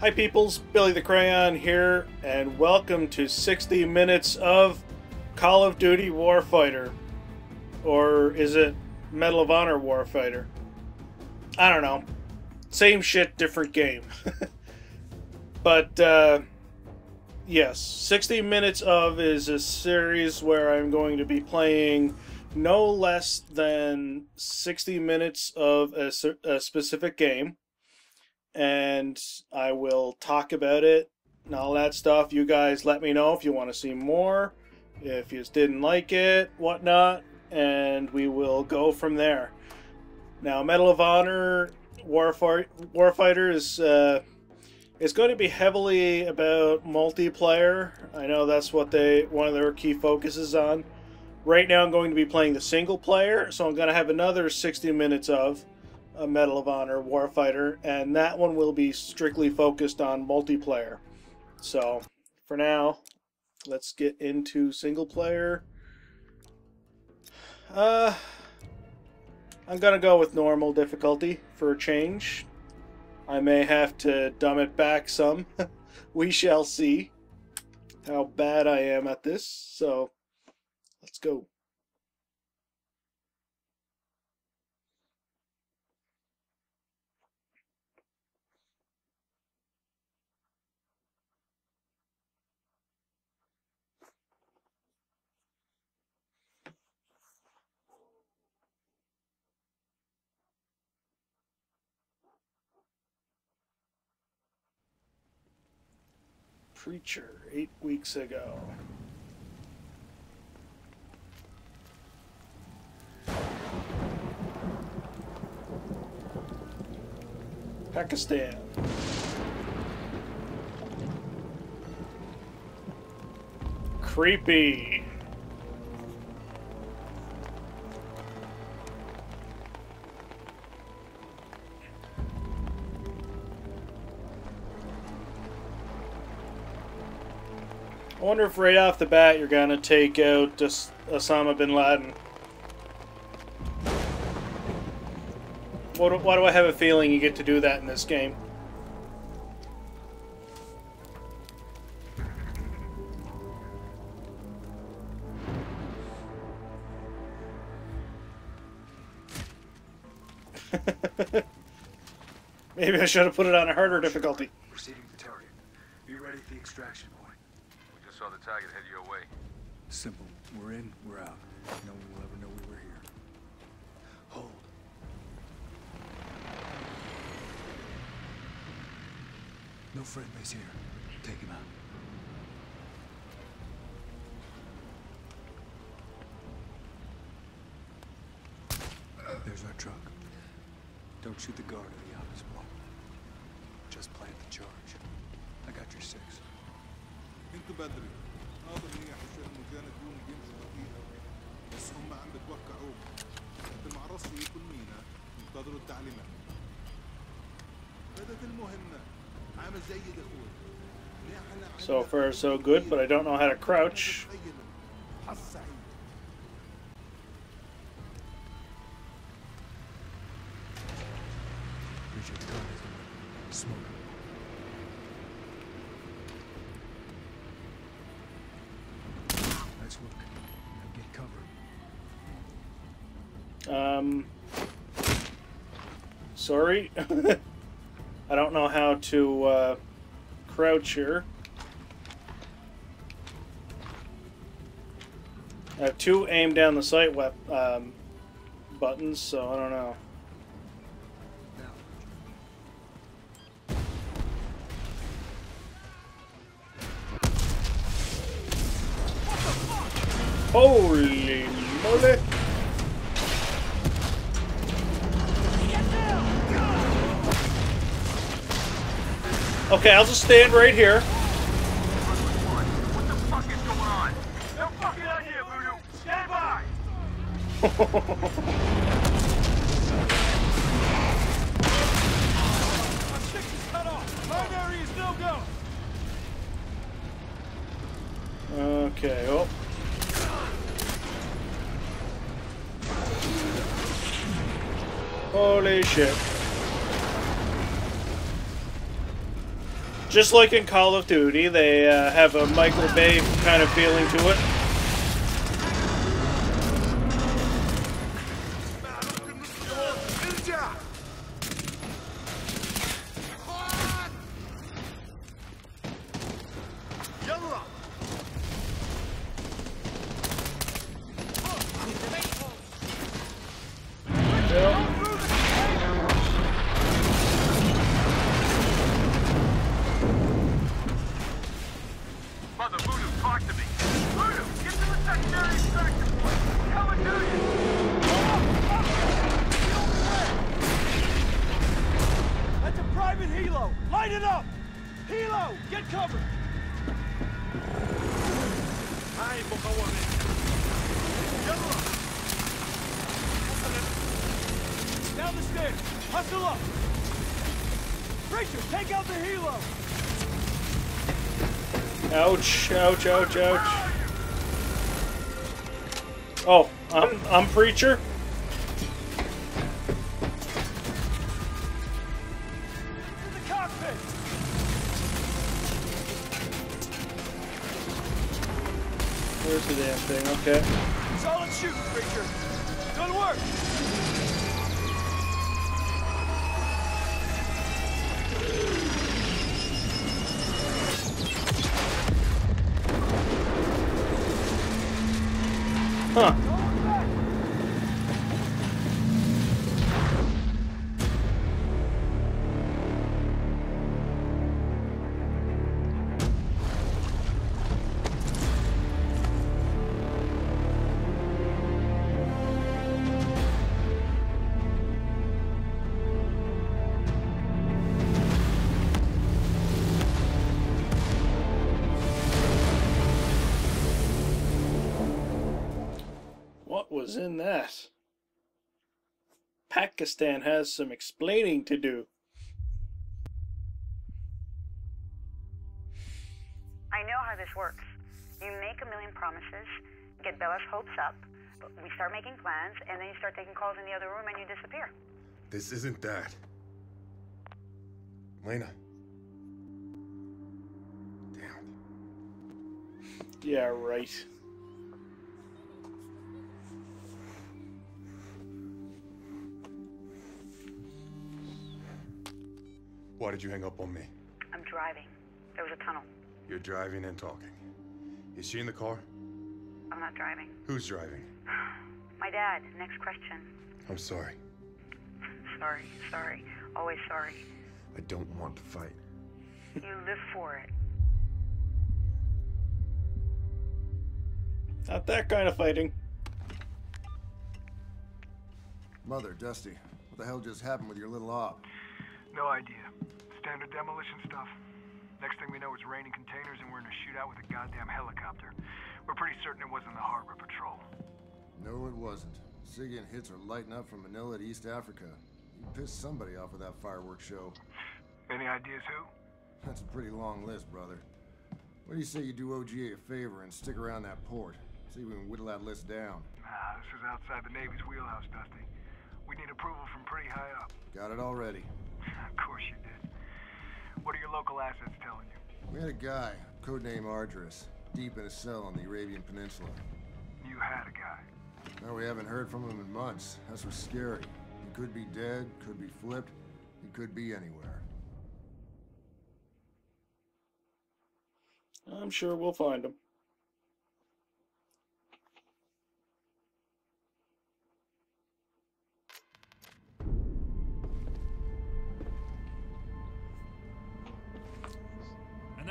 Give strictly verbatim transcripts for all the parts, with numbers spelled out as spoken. Hi peoples, Billy the Crayon here, and welcome to sixty minutes of Call of Duty Warfighter. Or is it Medal of Honor Warfighter? I don't know. Same shit, different game. But, uh, yes, sixty minutes of is a series where I'm going to be playing no less than sixty minutes of a, a specific game. And I will talk about it and all that stuff. You guys let me know if you want to see more, if you didn't like it, whatnot, and we will go from there. Now, Medal of Honor Warfighter, Warfighter is uh, is going to be heavily about multiplayer. I know that's what they one of their key focuses on. Right now, I'm going to be playing the single player, so I'm going to have another sixty minutes of a Medal of Honor Warfighter, and that one will be strictly focused on multiplayer. So for now, let's get into single player. uh, I'm gonna go with normal difficulty for a change. I may have to dumb it back some. We shall see how bad I am at this, so let's go. Preacher, eight weeks ago. Pakistan. Creepy. I wonder if right off the bat you're gonna take out just Osama bin Laden. Why do, why do I have a feeling you get to do that in this game? Maybe I should have put it on a harder difficulty. Proceeding to target. Be ready for the extraction. Saw the target head your way. Simple. We're in, we're out. No one will ever know we were here. Hold. No friendlies here. Take him out. There's our truck. Don't shoot the guard or the office wall. Just plant the charge. I got your six. انتوا بدري ناظر ليه عشان المجانة يوم يمشوا بطيئة بس هم عندك وقعوه انت معرصي يكون مينا انتظروا التعليمات بدت المهمة عامل زي دخول So far so good, but I don't know how to crouch. Um, sorry. I don't know how to uh, crouch here. I have two aim down the sight web um, buttons, so I don't know. Holy moly! Okay, I'll just stand right here. What the fuck is going on? No fucking out here, Voodoo! Stand by! My stick is cut off! My area is no go! Okay, oh. Holy shit. Just like in Call of Duty, they uh, have a Michael Bay kind of feeling to it. Ouch, ouch, ouch. Oh, I'm, I'm Preacher? Where's the damn thing? Okay. Solid shoot, Preacher. Good work. Huh. Was in that. Pakistan has some explaining to do. I know how this works. You make a million promises, get Bella's hopes up, but we start making plans, and then you start taking calls in the other room and you disappear. This isn't that. Lena. Damn. Yeah, right. Why did you hang up on me? I'm driving. There was a tunnel. You're driving and talking. Is she in the car? I'm not driving. Who's driving? My dad. Next question. I'm sorry. Sorry, sorry. Always sorry. I don't want to fight. You live for it. Not that kind of fighting. Mother, Dusty, what the hell just happened with your little op? No idea. Standard demolition stuff. Next thing we know, it's raining containers and we're in a shootout with a goddamn helicopter. We're pretty certain it wasn't the harbor patrol. No, it wasn't. Siggy and Hits are lighting up from Manila to East Africa. You pissed somebody off with that fireworks show. Any ideas who? That's a pretty long list, brother. What do you say you do O G A a favor and stick around that port? See if we can whittle that list down. Nah, this is outside the Navy's wheelhouse, Dusty. We need approval from pretty high up. Got it already. Of course you did. What are your local assets telling you? We had a guy, codename Ardris, deep in a cell on the Arabian Peninsula. You had a guy? No, we haven't heard from him in months. That's what's scary. He could be dead, could be flipped, he could be anywhere. I'm sure we'll find him.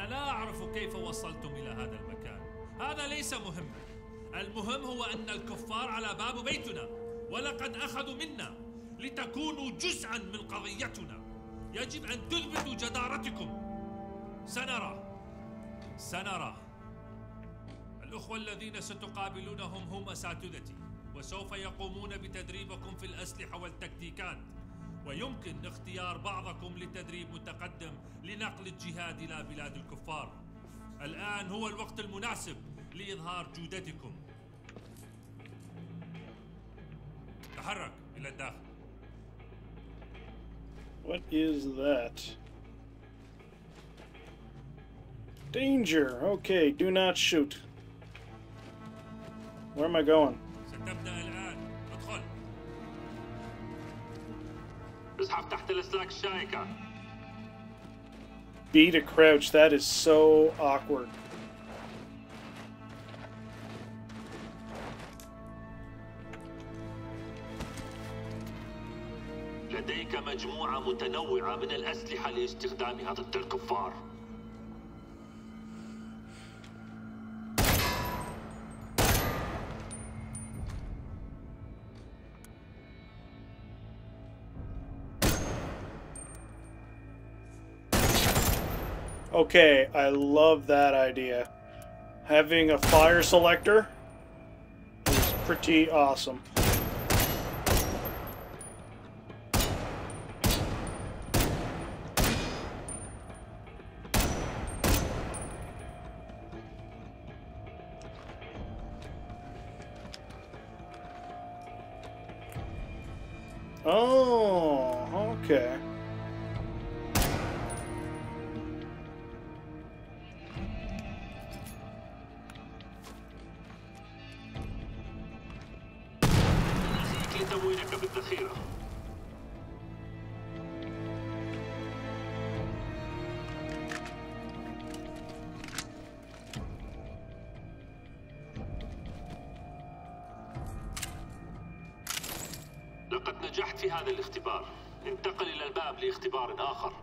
لا أعرف كيف وصلتم إلى هذا المكان. هذا ليس مهما. المهم هو أن الكفار على باب بيتنا ولقد أخذوا منا لتكونوا جزءا من قضيتنا. يجب أن تثبتوا جدارتكم. سنرى سنرى الأخوة الذين ستقابلونهم هم أساتذتي وسوف يقومون بتدريبكم في الأسلحة والتكتيكات. ويمكن اختيار بعضكم لتدريب متقدم لنقل الجهاد إلى بلاد الكفار. الآن هو الوقت المناسب لإظهار جودتكم. تحرك إلى الداخل. What is that? Danger! Okay, do not shoot. Where am I going? B to crouch, that is so awkward. لديك مجموعة متنوعة من الأسلحة لاستخدامها ضد الكفار. Okay, I love that idea. Having a fire selector is pretty awesome. Oh, okay. نجحت في هذا الاختبار. انتقل إلى الباب لاختبار آخر.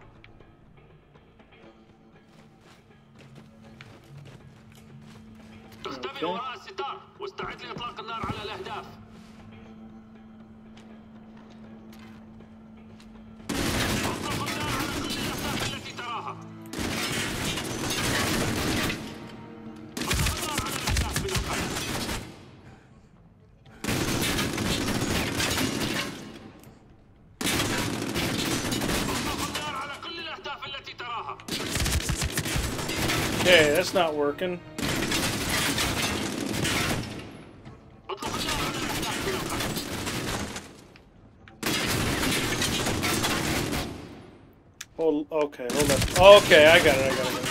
اختبئ وراء الستار واستعد لإطلاق النار على الأهداف. اطلق النار على كل الأهداف التي تراها. اطلق النار على الأهداف من القلب. Okay, that's not working. Hold, okay, hold up. Okay, I got it, I got it.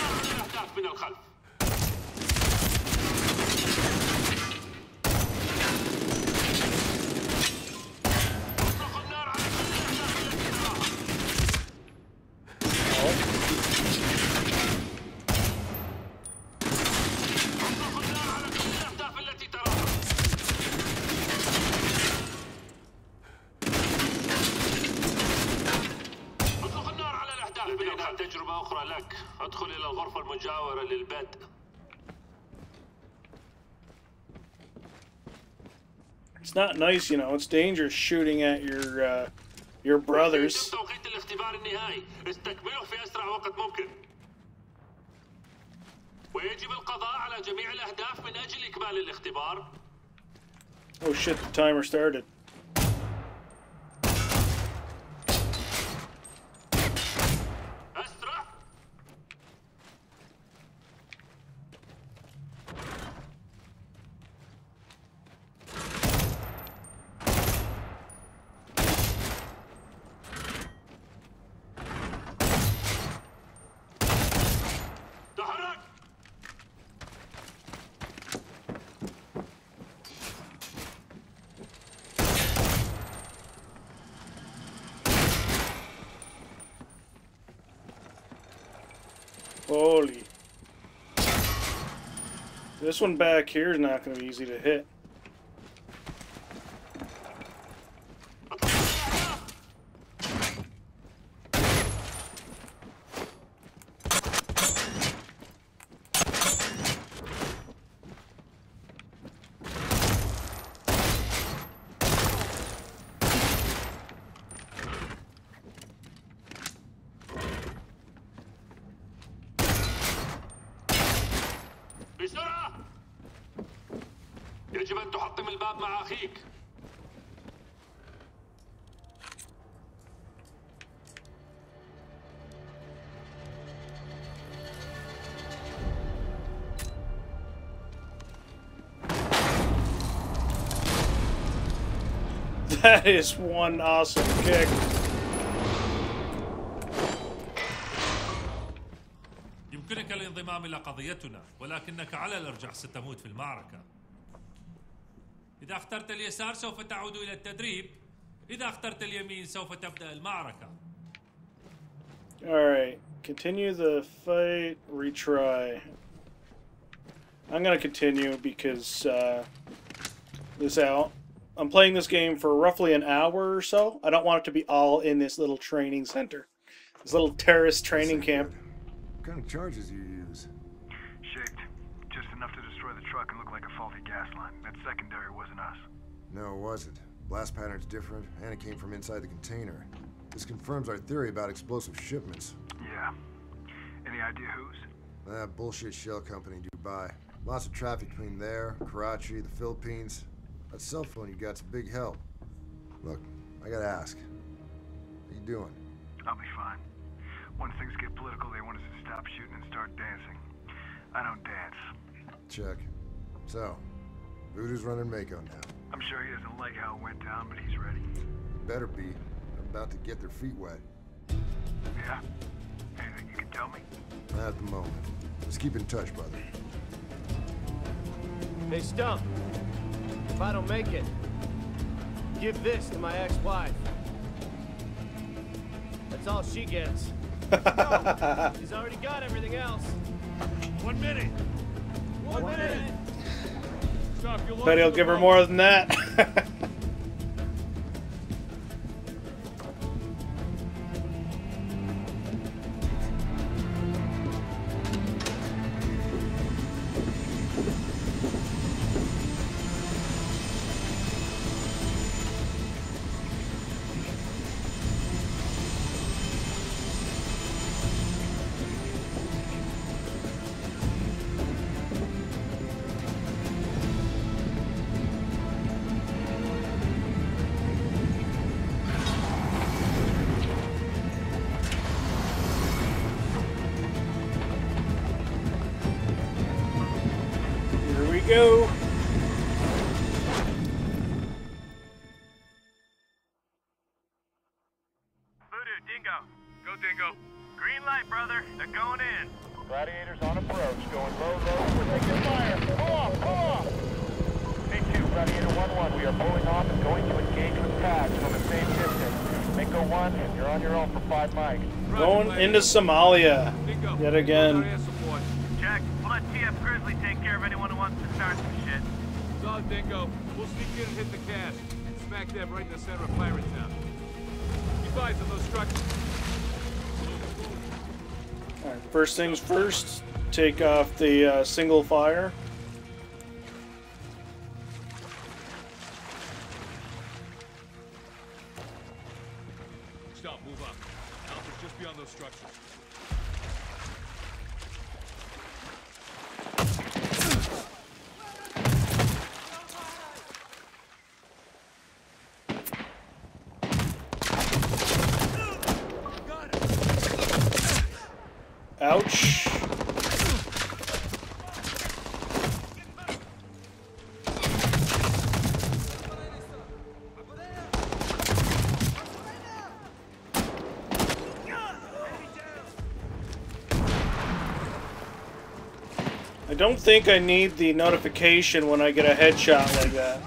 تجربة أخرى لك. أدخل إلى الغرفة المجاورة للبدء. It's not nice, you know. It's dangerous shooting at your uh, your brothers. توقيت الاختبار النهائي. استكمله في أسرع وقت ممكن. ويجب القضاء على جميع الأهداف من أجل إكمال الاختبار. Oh shit! The timer started. Holy. This one back here is not going to be easy to hit. بسرعة! يجب أن تحطم الباب مع أخيك. That is one awesome kick. يمكنك الانضمام إلى قضيتنا، ولكنك على الأرجح ستموت في المعركة. إذا اخترت اليسار سوف تعود إلى التدريب، إذا اخترت اليمين سوف تبدأ المعركة. Alright, continue the fight, retry. I'm gonna continue because uh, this out. I'm playing this game for roughly an hour or so. I don't want it to be all in this little training center. This little terrorist training camp. What kind of charges do you use? Shaped. Just enough to destroy the truck and look like a faulty gas line. That secondary wasn't us. No, it wasn't. Blast pattern's different, and it came from inside the container. This confirms our theory about explosive shipments. Yeah. Any idea whose? That bullshit shell company in Dubai. Lots of traffic between there, Karachi, the Philippines. That cell phone you got's a big help. Look, I gotta ask. How you doing? I'll be fine. Once things get political, they want us to stop shooting and start dancing. I don't dance. Check. So, Voodoo's running Mako now. I'm sure he doesn't like how it went down, but he's ready. He better be. They're about to get their feet wet. Yeah? Anything you can tell me? Not at the moment. Let's keep in touch, brother. Hey, Stump. If I don't make it, give this to my ex-wife. That's all she gets. No, he's already got everything else. One minute. One, One minute. minute. Stop, bet he'll give her more than that. Go. Voodoo, Dingo. Go, Dingo. Green light, brother. They're going in. Gladiators on approach. Going low, low. We're taking fire. Pull off, pull off. B two, Gladiator one one. We are pulling off and going to engage with tags from the same distance. Mako one, and you're on your own for five mics. Going into Somalia. Dingo. Yet again. Jack, we'll let T F Grizzly take care of anyone who wants to start some shit. It's all Dingo. We'll sneak in and hit the cache. Smack them right in the center of Pirates now. Keep eyes on those trucks. Alright, first things first. Take off the uh, single fire. Stop, move up. Alpha's just beyond those structures. Ouch. I don't think I need the notification when I get a headshot like that.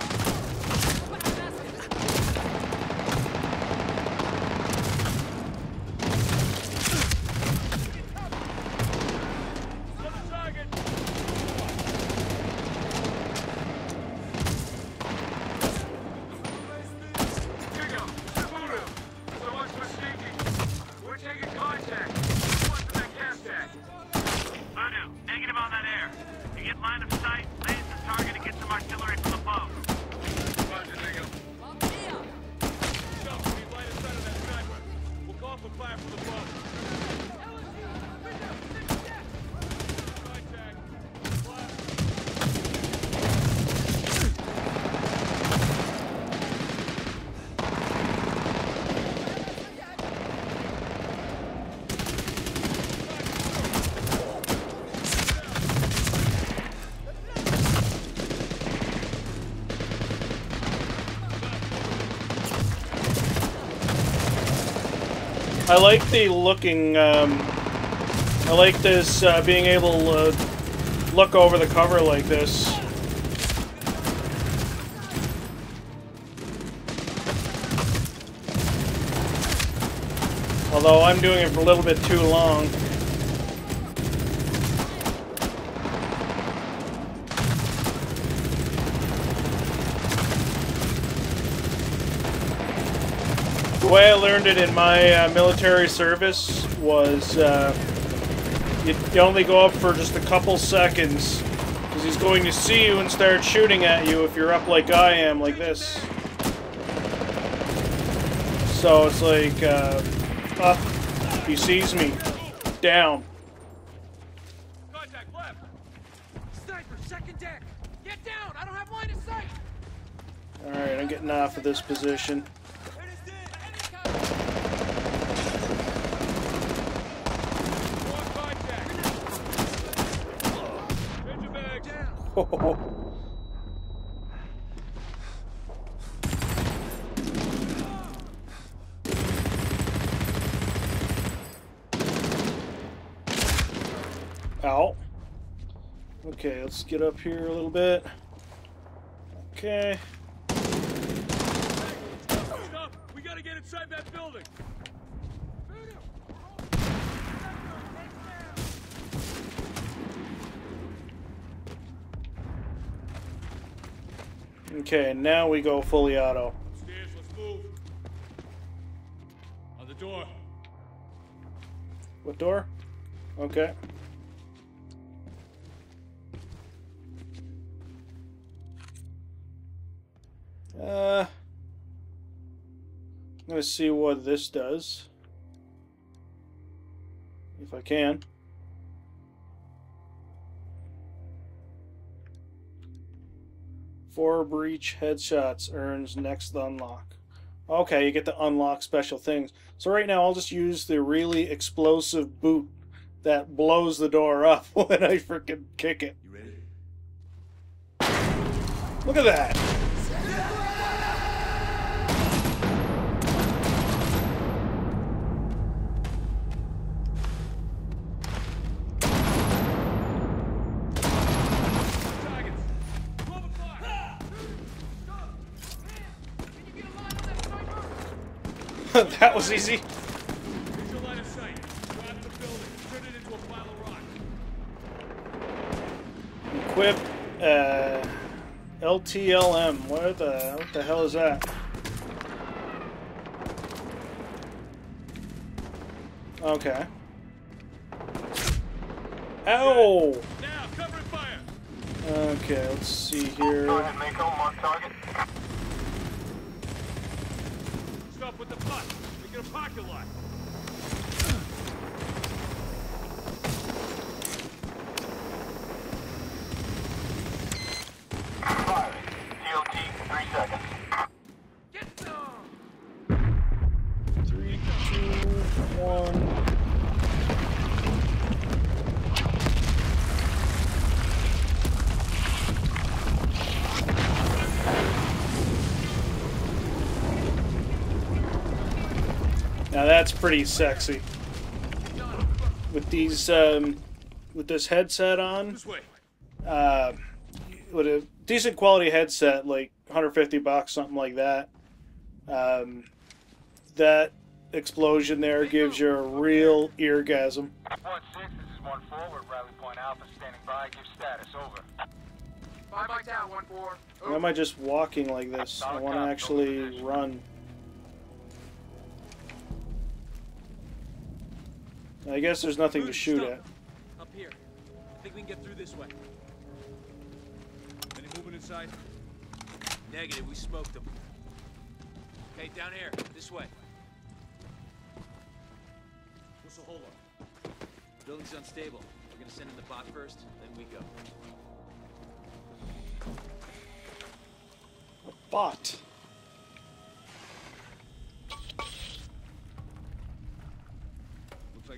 I like the looking um, I like this, uh, being able to uh, look over the cover like this. Although I'm doing it for a little bit too long. The way I learned it in my uh, military service was uh, you, you only go up for just a couple seconds because he's going to see you and start shooting at you if you're up like I am, like this. So it's like, uh, up, he sees me, down. Contact left. Sniper, second deck. Get down, I don't have line of sight. Alright, I'm getting off of this position. Oh, ow. Okay, let's get up here a little bit. Okay. Stop. We gotta get inside that building. Okay, now we go fully auto. Upstairs, let's move. On the door. What door? Okay. Uh, I'm gonna see what this does. If I can. Four breach headshots earns next unlock. Okay, you get to unlock special things. So right now I'll just use the really explosive boot that blows the door up when I freaking kick it. You ready? Look at that! That was easy. Here's your line of sight. Grab the building. Turn it into a pile of rock. Equip uh, L T L M. What the what the hell is that? Okay. Ow! Now cover and fire. Okay, let's see here. Sergeant Mako, mark target. With the bus, we get a parking lot. Fire. T L T, three seconds. Get them. Three, two, one. Now that's pretty sexy. With these, um, with this headset on, uh, with a decent quality headset, like one hundred fifty bucks, something like that. Um, that explosion there gives you a real eargasm. One six, this is one forward. Riley Point Alpha standing by. Give status over. Bye bye down one four. Why am I just walking like this? I want to actually run. I guess there's nothing to shoot at. Up here. I think we can get through this way. Any movement inside? Negative, we smoked them. Okay, down here. This way. What's the hold up? The building's unstable. We're gonna send in the bot first, then we go. A bot. Like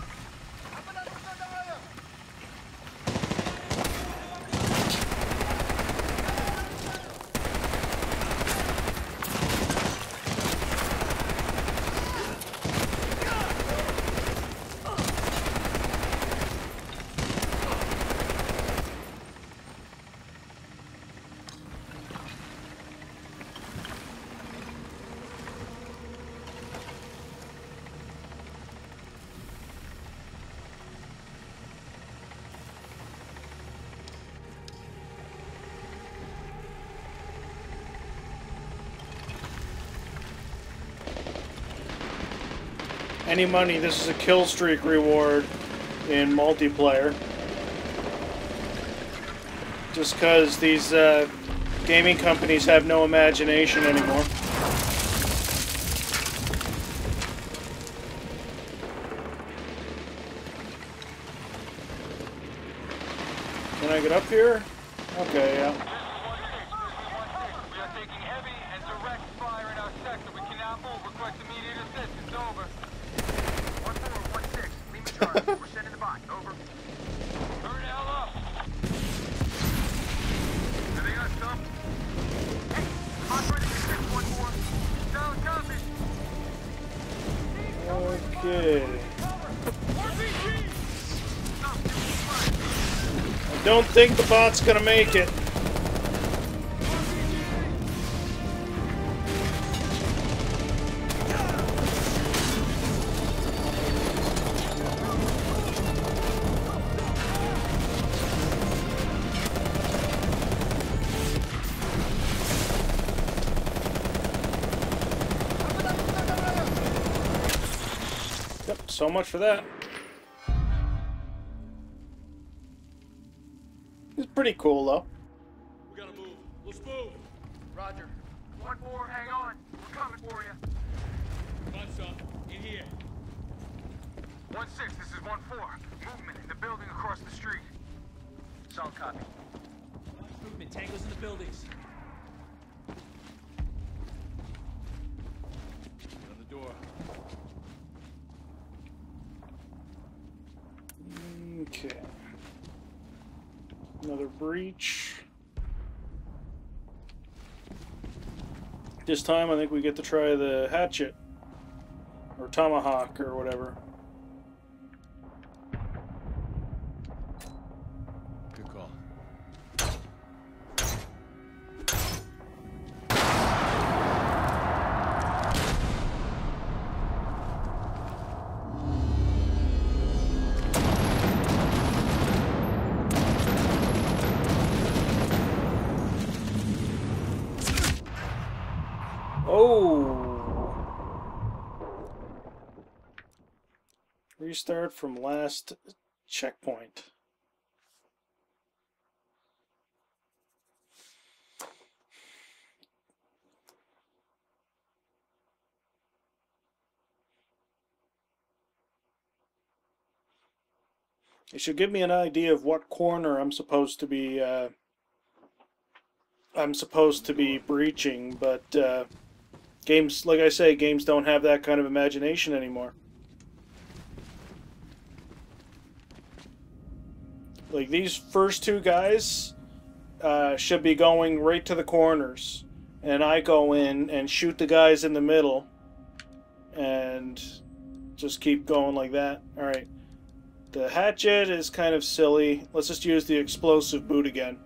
I'm not any money. This is a kill streak reward in multiplayer. Just because these uh, gaming companies have no imagination anymore. Can I get up here? Okay, yeah. Okay. I don't think the bot's gonna make it. So much for that. It's pretty cool, though. We gotta move. Let's move. Roger. One more. Hang on. We're coming for you. One son, in here. One six. This is one four. Movement in the building across the street. Solid copy. Movement tangles in the buildings. On the door. Okay. Another breach. This time I think we get to try the hatchet. Or tomahawk or whatever. Good call. Restart from last checkpoint. It should give me an idea of what corner I'm supposed to be uh, I'm supposed to be breaching, but uh, games, like I say, games don't have that kind of imagination anymore. Like, these first two guys uh, should be going right to the corners. And I go in and shoot the guys in the middle. And just keep going like that. Alright. The hatchet is kind of silly. Let's just use the explosive boot again.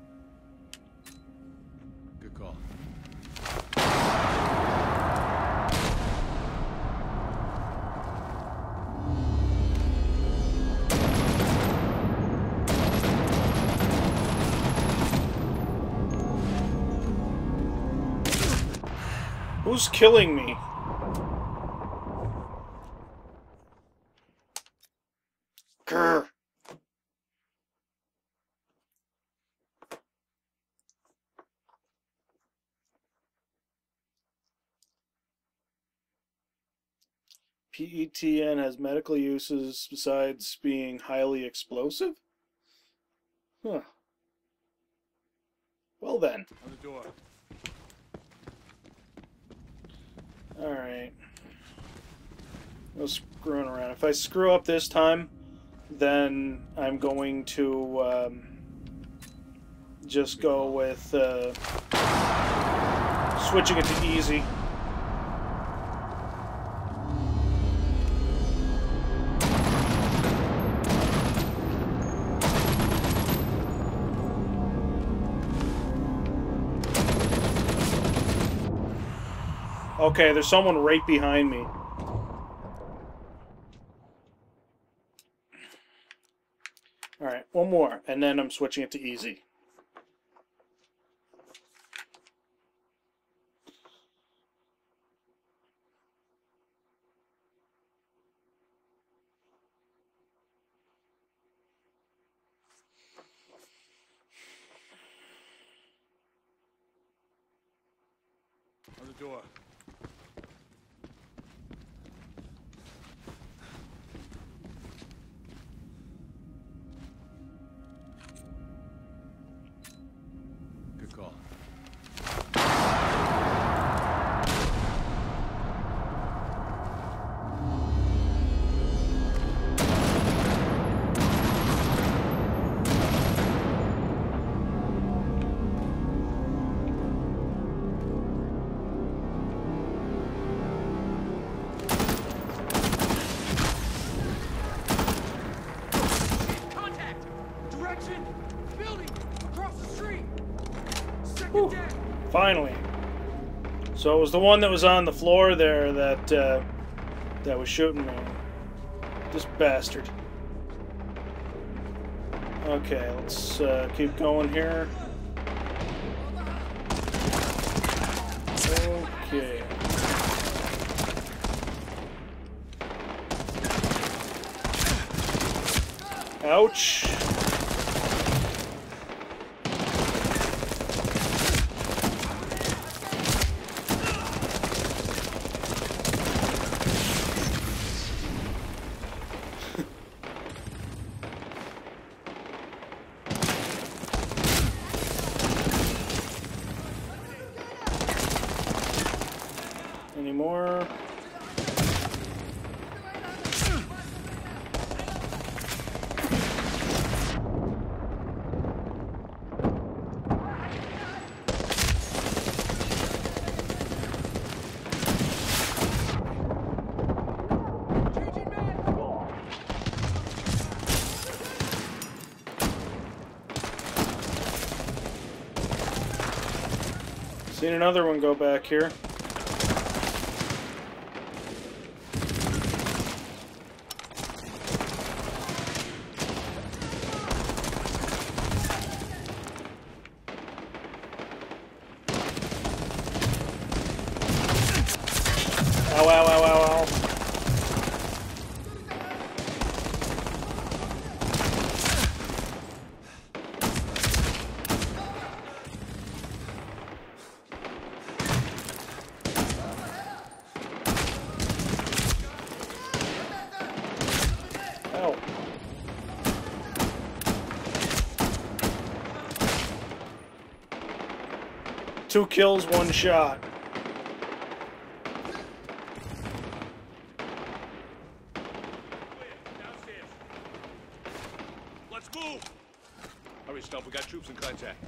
Good call. Who's killing me? Grr. P E T N has medical uses besides being highly explosive? Huh. Well then. On the door. Alright. No screwing around. If I screw up this time, then I'm going to um, just go with uh, switching it to easy. Okay, there's someone right behind me. Alright, one more, and then I'm switching it to easy. door. Finally. So it was the one that was on the floor there that uh, that was shooting me. This bastard. Okay, let's uh, keep going here. Okay. Ouch. Seen another one go back here. Ow, ow, ow, ow, ow. Two kills, one shot. Let's move. Hurry, stop. We got troops in contact.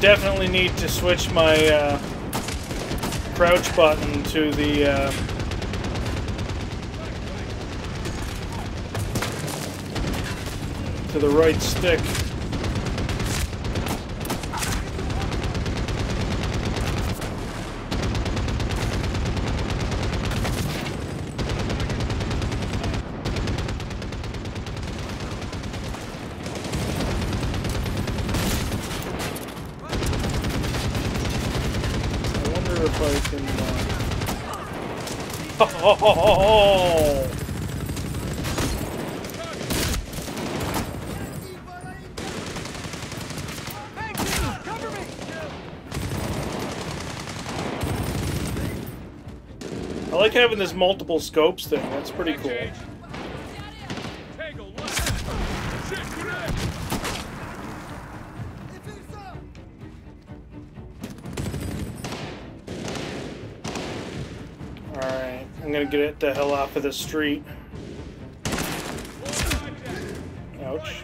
Definitely need to switch my uh, crouch button to the uh, to the right stick. Oh, oh, oh, oh. Cover me. I like having this multiple scopes thing. That's pretty cool. Get it the hell off of the street. Ouch. Okay.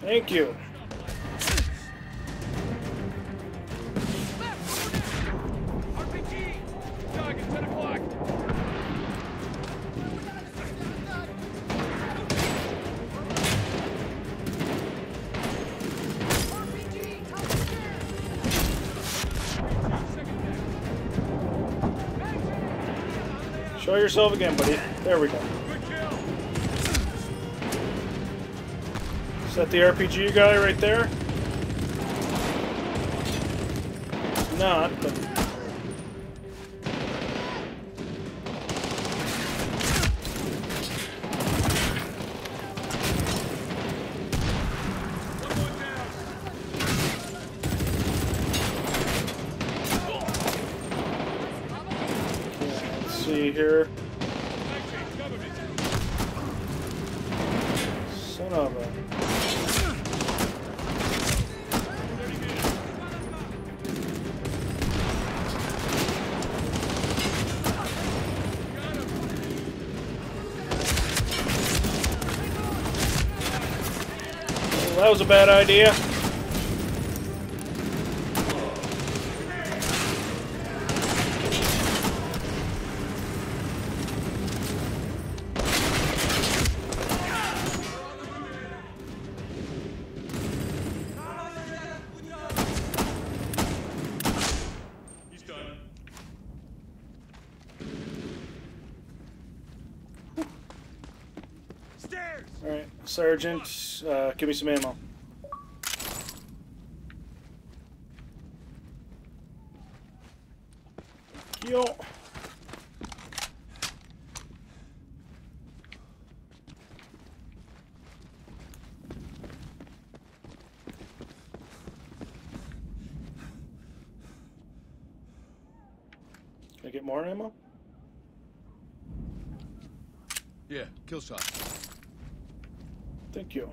Thank you. Show yourself again, buddy. There we go. Is that the R P G guy right there? It's not, but... Okay, let's see here. Son of a... That was a bad idea. He's done. Stairs. All right, Sergeant. Uh, give me some ammo. Yo. Can I get more ammo? Yeah, kill shot. Thank you.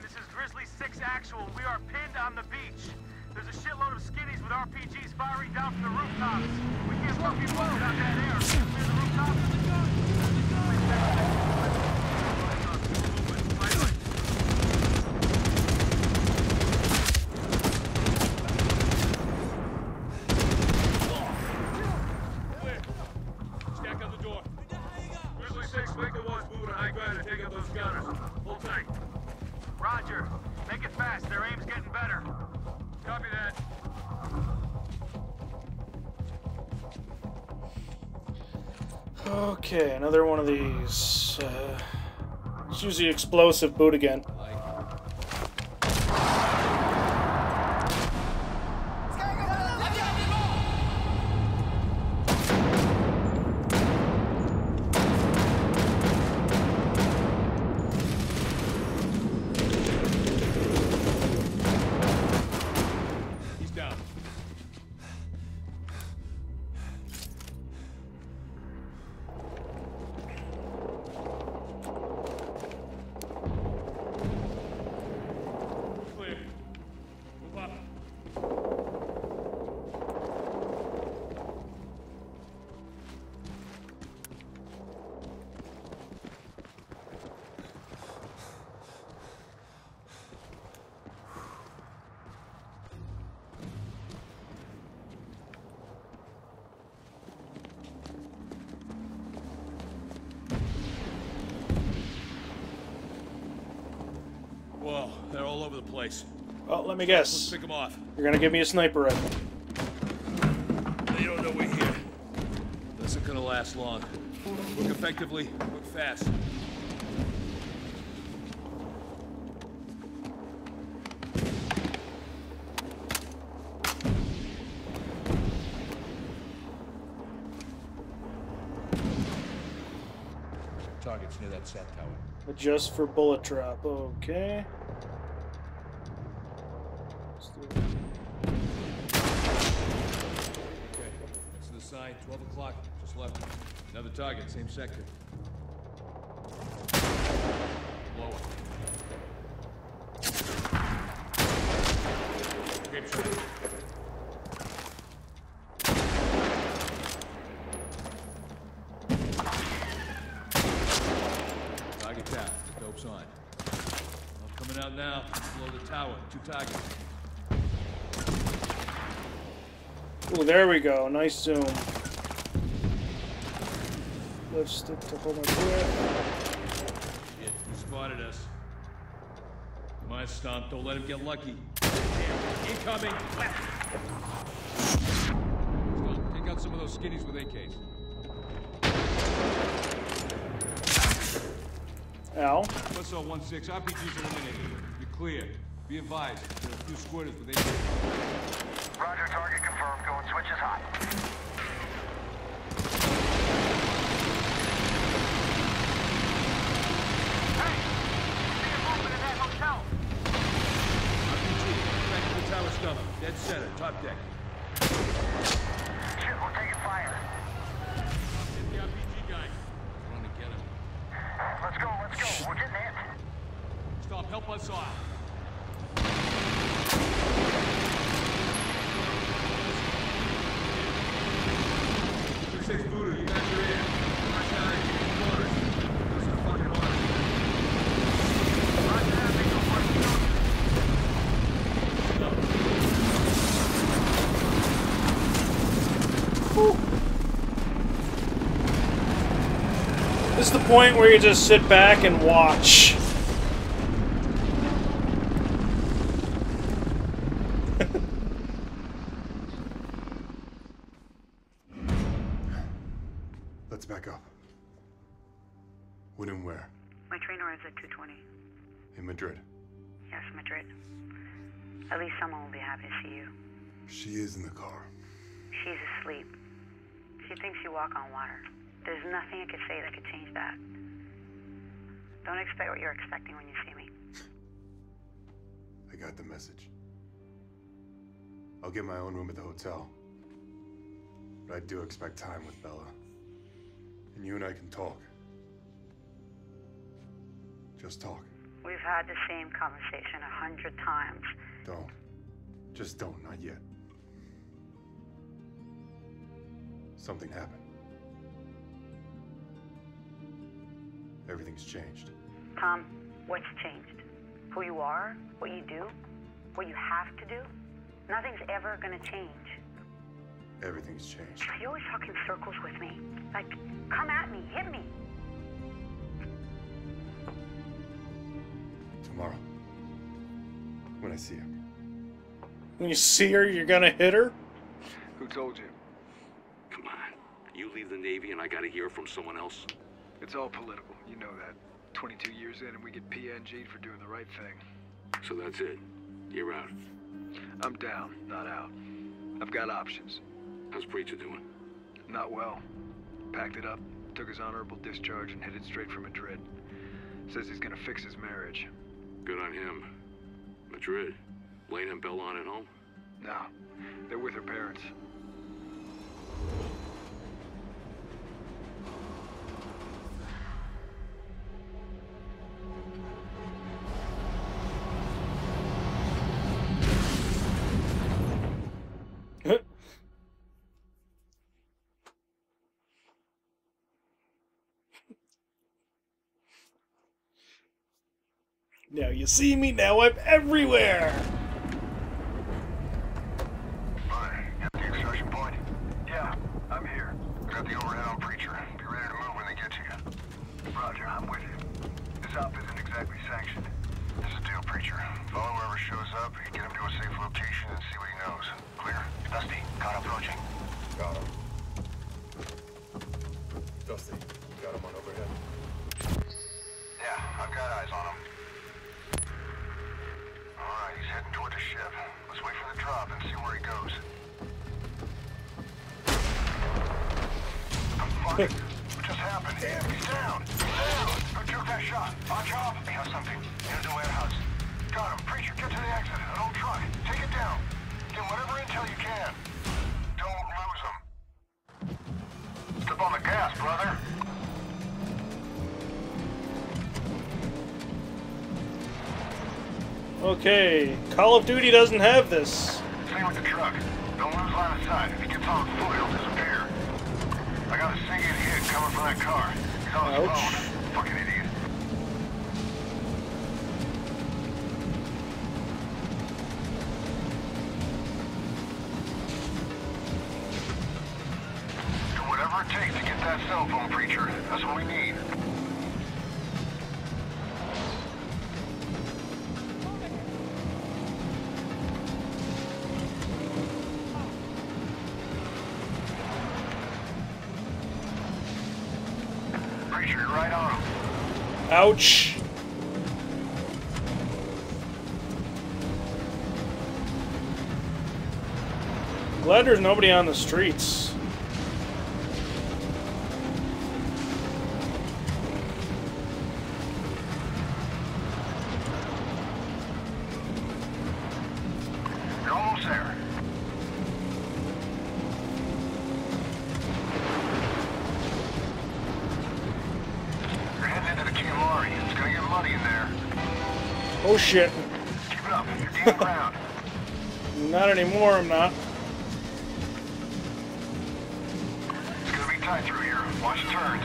This is Grizzly six Actual. We are pinned on the beach. There's a shitload of skinnies with R P Gs firing down from the rooftops. We can't fucking be loaded on that air. Clear the rooftops. Stack on the door. Grizzly six, make the ones moving to high ground and take up those gunners. Hold tight. Roger. Make it fast. Their aim's getting better. Copy that. Okay, another one of these. Uh, let's use the explosive boot again. They're all over the place. Well, let me guess. Let's pick them off. You're gonna give me a sniper rifle. They don't know we're here. This isn't gonna last long. Look effectively, look fast. Target's near that sat tower. Adjust for bullet drop. Okay. Okay, that's the sign. twelve o'clock, just left. Another target, same sector. Blow up. Grip shot. Target down. rope's on. I'm coming out now. Below the tower. Two targets. Oh, there we go. Nice zoom. Left stick to hold on to it. Shit, he spotted us. My stomp. Don't let him get lucky. Incoming. Let's go take out some of those skinnies with A Ks. Ow. one six, R P Gs are eliminated. You're clear. Be advised, there are a few squirters with A Ks. Roger, target confirmed. Going switches hot. Hey! See a movement in that hotel! R P G, back to the tower stuff. Dead center, top deck. Shit, we're taking fire. Hit the R P G guy. Run to get him. Let's go, let's go. We're getting hit. Stop, help us out. Voodoo, you guys are in. Watch out, it's in the corners. Those are fucking hard. Watch out, make them work. Stop. This is the point where you just sit back and watch. In Madrid. Yes, Madrid. At least someone will be happy to see you. She is in the car. She's asleep. She thinks you walk on water. There's nothing I could say that could change that. Don't expect what you're expecting when you see me. I got the message. I'll get my own room at the hotel. But I do expect time with Bella. And you and I can talk. Just talk. We've had the same conversation a hundred times. Don't. Just don't, not yet. Something happened. Everything's changed. Tom, what's changed? Who you are, what you do, what you have to do? Nothing's ever gonna change. Everything's changed. You always talk in circles with me. Like, come at me, hit me. Tomorrow, when I see her. When you see her, you're gonna hit her? Who told you? Come on. You leave the Navy and I gotta hear from someone else. It's all political, you know that. twenty-two years in and we get P N G'd for doing the right thing. So that's it. You're out. I'm down, not out. I've got options. How's Preacher doing? Not well. Packed it up, took his honorable discharge and headed straight for Madrid. Says he's gonna fix his marriage. Good on him. Madrid. Lane and Bella aren't at home? No. They're with her parents. Now you see me, now I'm everywhere! Fine, you at the extraction point? Yeah, I'm here. Got the overhead on Preacher. Be ready to move when they get to you. Roger, I'm with you. This op isn't exactly sanctioned. This is deal, Preacher. Follow whoever shows up, get him to a safe location and see what he knows. Clear? Dusty, got approaching. Got him. Dusty, got him on overhead. Yeah, I've got eyes on him. Alright, he's heading toward the ship. Let's wait for the drop and see where he goes. I'm fucked. What just happened? Damn. He's down! He's down! Who took that shot? On job? I have something. In the warehouse. Got him. Preacher, get to the exit. An old truck. Take it down. Get whatever intel you can. Don't lose him. Step on the gas, brother. Okay, Call of Duty doesn't have this. Same with the truck. Don't lose line of sight. If he gets on foot, he'll disappear. I got a singing hit coming from that car. He's on his phone. Fucking idiot. That's what we need. Preacher, you're right on him. Ouch. Glad there's nobody on the streets. You're almost there. You're heading into the Camari. It's gonna get muddy in there. Oh shit. Keep it up. You're gaining ground. Not anymore, I'm not. Through here. Watch the turns.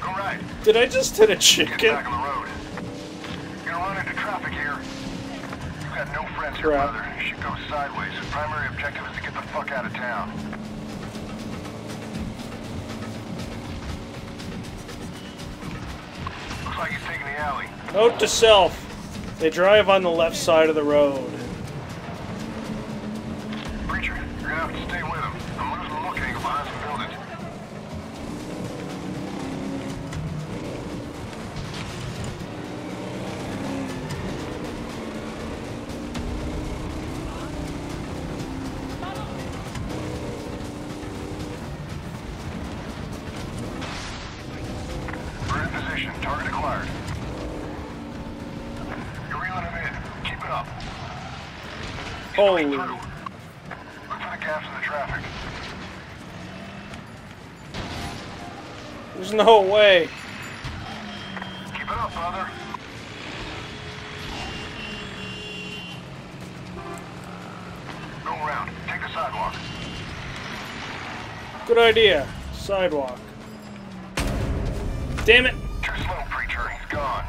Go right. Did I just hit a chicken? Get back on the road. You're gonna run into traffic here. You've got no friends here, brother. You should go sideways. The primary objective is to get the fuck out of town. Looks like he's taking the alley. Note to self. They drive on the left side of the road. Holy. Look for the gaps in the traffic. There's no way. Keep it up, brother. Go around. Take the sidewalk. Good idea. Sidewalk. Damn it. Too slow, preacher. He's gone.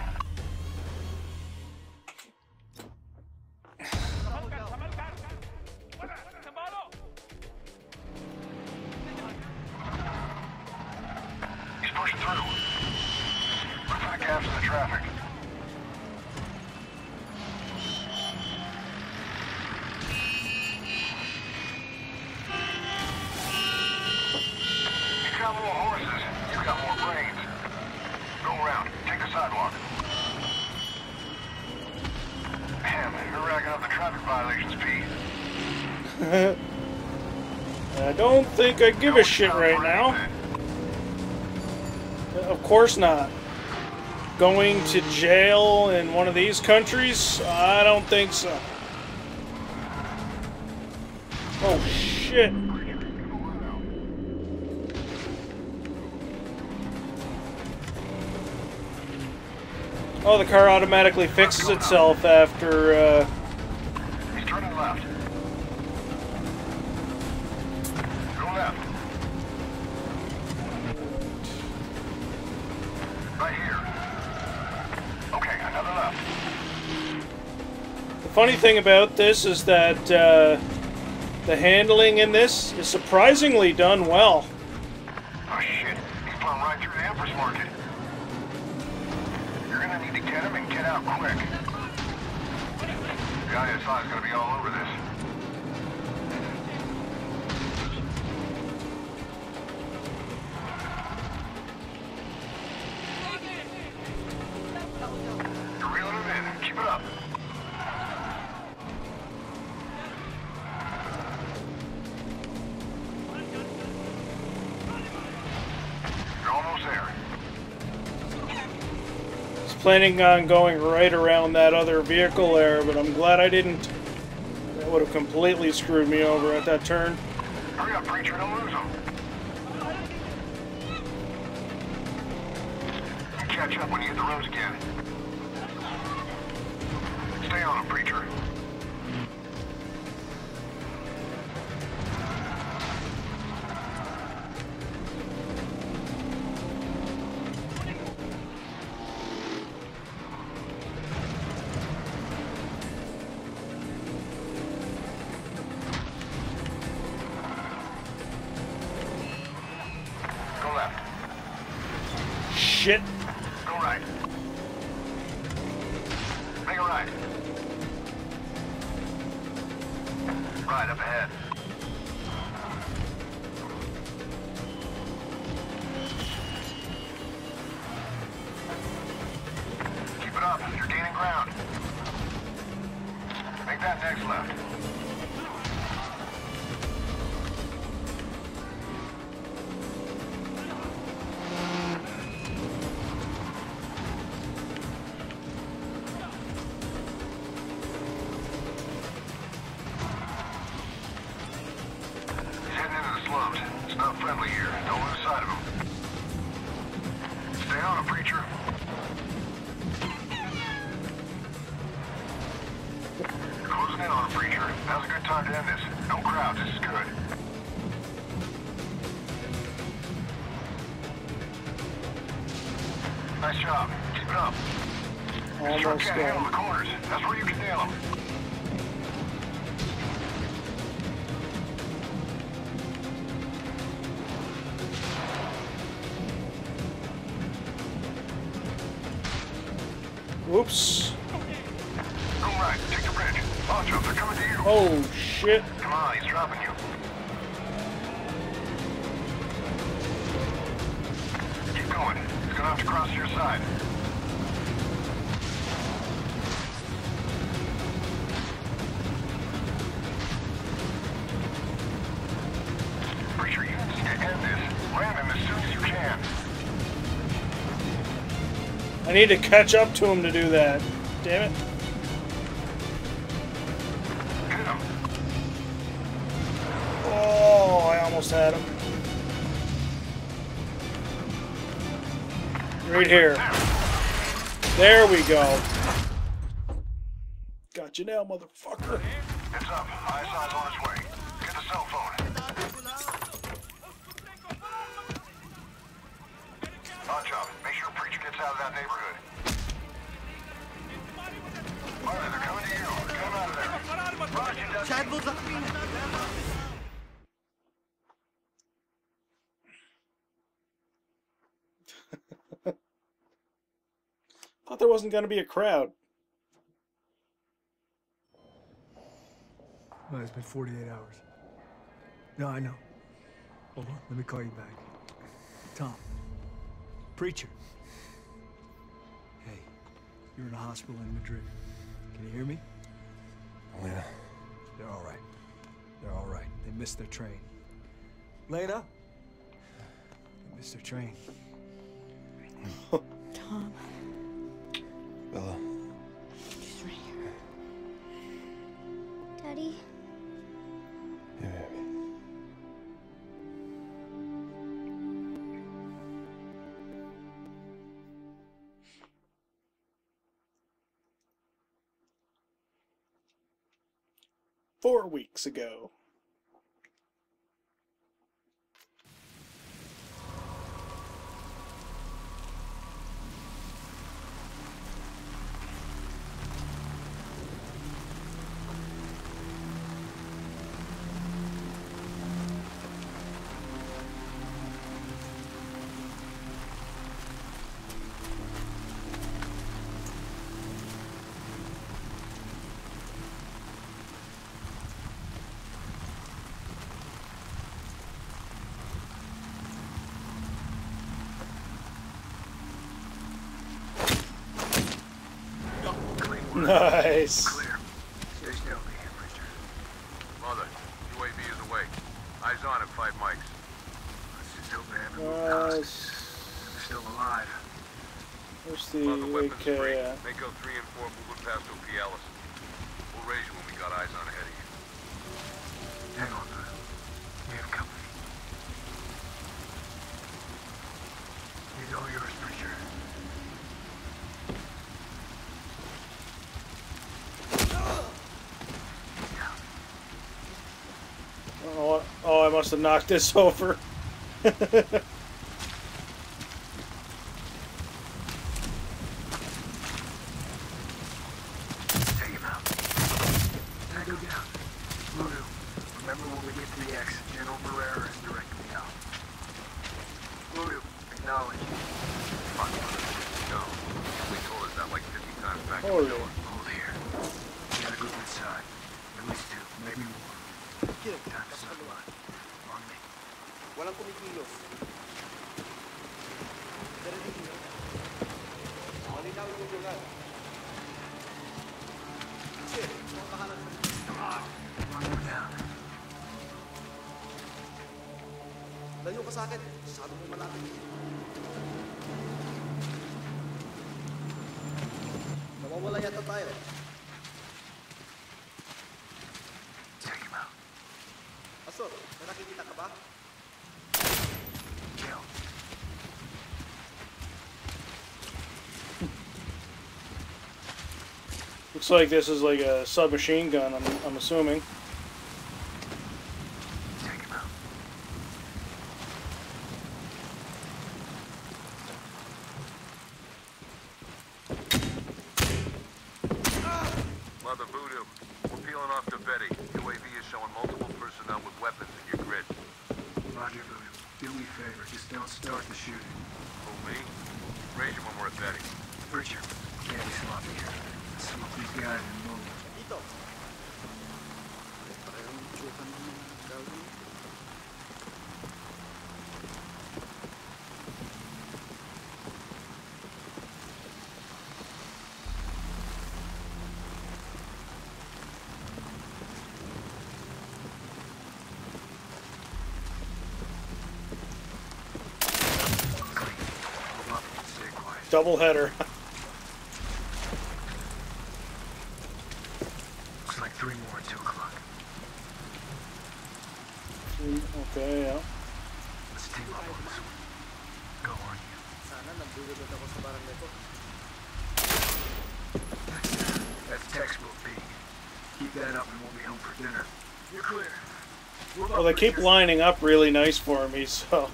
I give a shit right now. Of course not. Going to jail in one of these countries? I don't think so. Oh shit. Oh, the car automatically fixes itself after uh funny thing about this is that uh, the handling in this is surprisingly done well. Oh shit, he's blown right through the Empress market. You're gonna need to get him and get out quick. The I S I is gonna be all over this. You're reeling him in, keep it up. Planning on going right around that other vehicle there, but I'm glad I didn't. That would have completely screwed me over at that turn. Hurry up, preacher, don't lose him. You catch up when you hit the roads again. Stay on him, preacher. shit. Go right. Make a right. Right up ahead. Keep it up. You're gaining ground. Make that next left. Whoops. Go right, take the bridge. Watch out, they're coming to you. Oh shit. Come on, he's dropping you. Keep going. He's gonna have to cross to your side. Pretty sure you need to end this. Ram him as soon as you can. I need to catch up to him to do that. Damn it. Hit him. Oh, I almost had him. Right here. There we go. Got you now, motherfucker. It's up. I S I's on his way. Get the cell phone. Hot job. Out of that neighborhood. Alright, they're coming to you. Come out of there. Roger, Dutton. Thought there wasn't going to be a crowd. Well, it's been forty-eight hours. No, I know. Hold on, let me call you back. Tom. Preacher. You're in a hospital in Madrid. Can you hear me? Elena. They're all right. They're all right. They missed their train. Elena? They missed their train. Tom. Bella. She's right here. Daddy? Yeah, baby. Four weeks ago. Nice. Clear. Stay still, Ian Richard. Mother, U A V is away. Eyes on at five mics. This is still bad. Nice. They're still alive. Where's the Mother, weapons free. Mako three and four moving past O'Pialis. We'll raise you when we got eyes on ahead of you. Hang on, Mother. We have company. He's all yours, Preacher. Oh, I must have knocked this over. Take him out. Remember when we get to the X, General Barrera is directing me out. Voodoo, acknowledge. Fuck. Holy. Someone pulled here. We got a good one side. At least two, maybe more. Get him. Time to settle on. On me. Walang kumikilos. Malinaw yung lugar. Shit. Come on. One more down. Layo ka sa akin. Masyado mo malapit. Nawawala yata tayo. Check him out. Asor, may nakikita ka ba? Kill. Looks like this is like a submachine gun, I'm, I'm assuming. Double header. Looks like three more at two o'clock. Three, okay, yeah. Let's team up on this one. Go on you. That's textbook B. Keep that up and we'll be home for dinner. You're clear. We're well, they keep dinner. lining up really nice for me, so.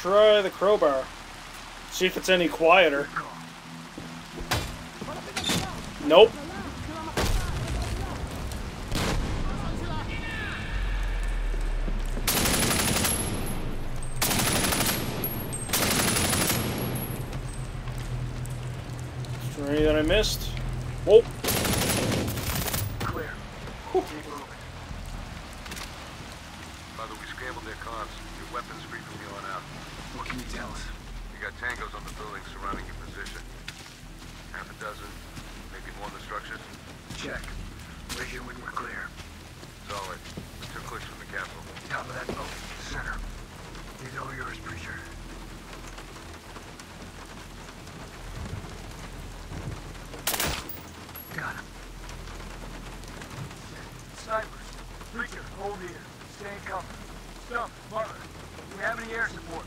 Try the crowbar. See if it's any quieter. Nope. Is there any that I missed? Whoa. Clear. Whew. Mother, we scrambled their cars. Your weapons free from here on out. What can you tell us? You got tangos on the building surrounding your position. Half a dozen, maybe more in the structures. Check. We're here when we're clear. Solid. We're two clicks from the castle. Top of that boat. Center. These are yours, preacher. Got him. Snipers. Preacher, hold here. Stay in cover. Stump, Marvin. Do we have any air support?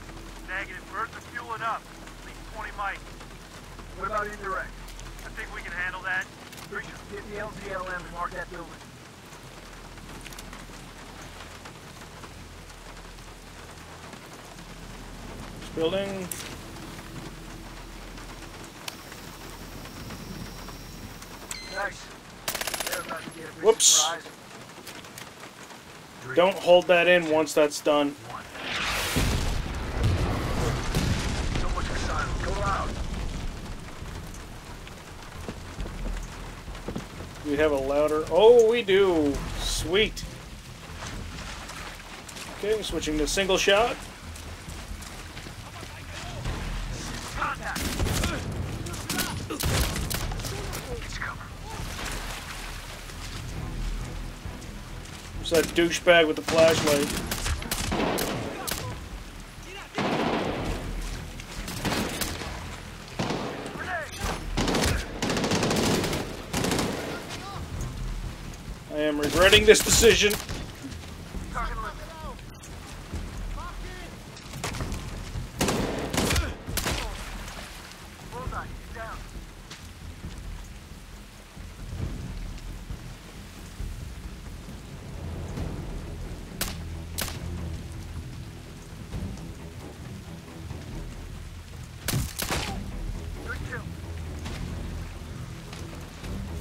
Negative. Birds are fueling up. At least twenty mics. What about indirect? I think we can handle that. Preacher, get the L Z L M and mark that building. This building. Nice. They're about to get a big Whoops. Surprise. Don't hold that in once that's done. We have a louder. Oh, we do. Sweet. Okay, switching to single shot. It's that douchebag with the flashlight. Regretting this decision.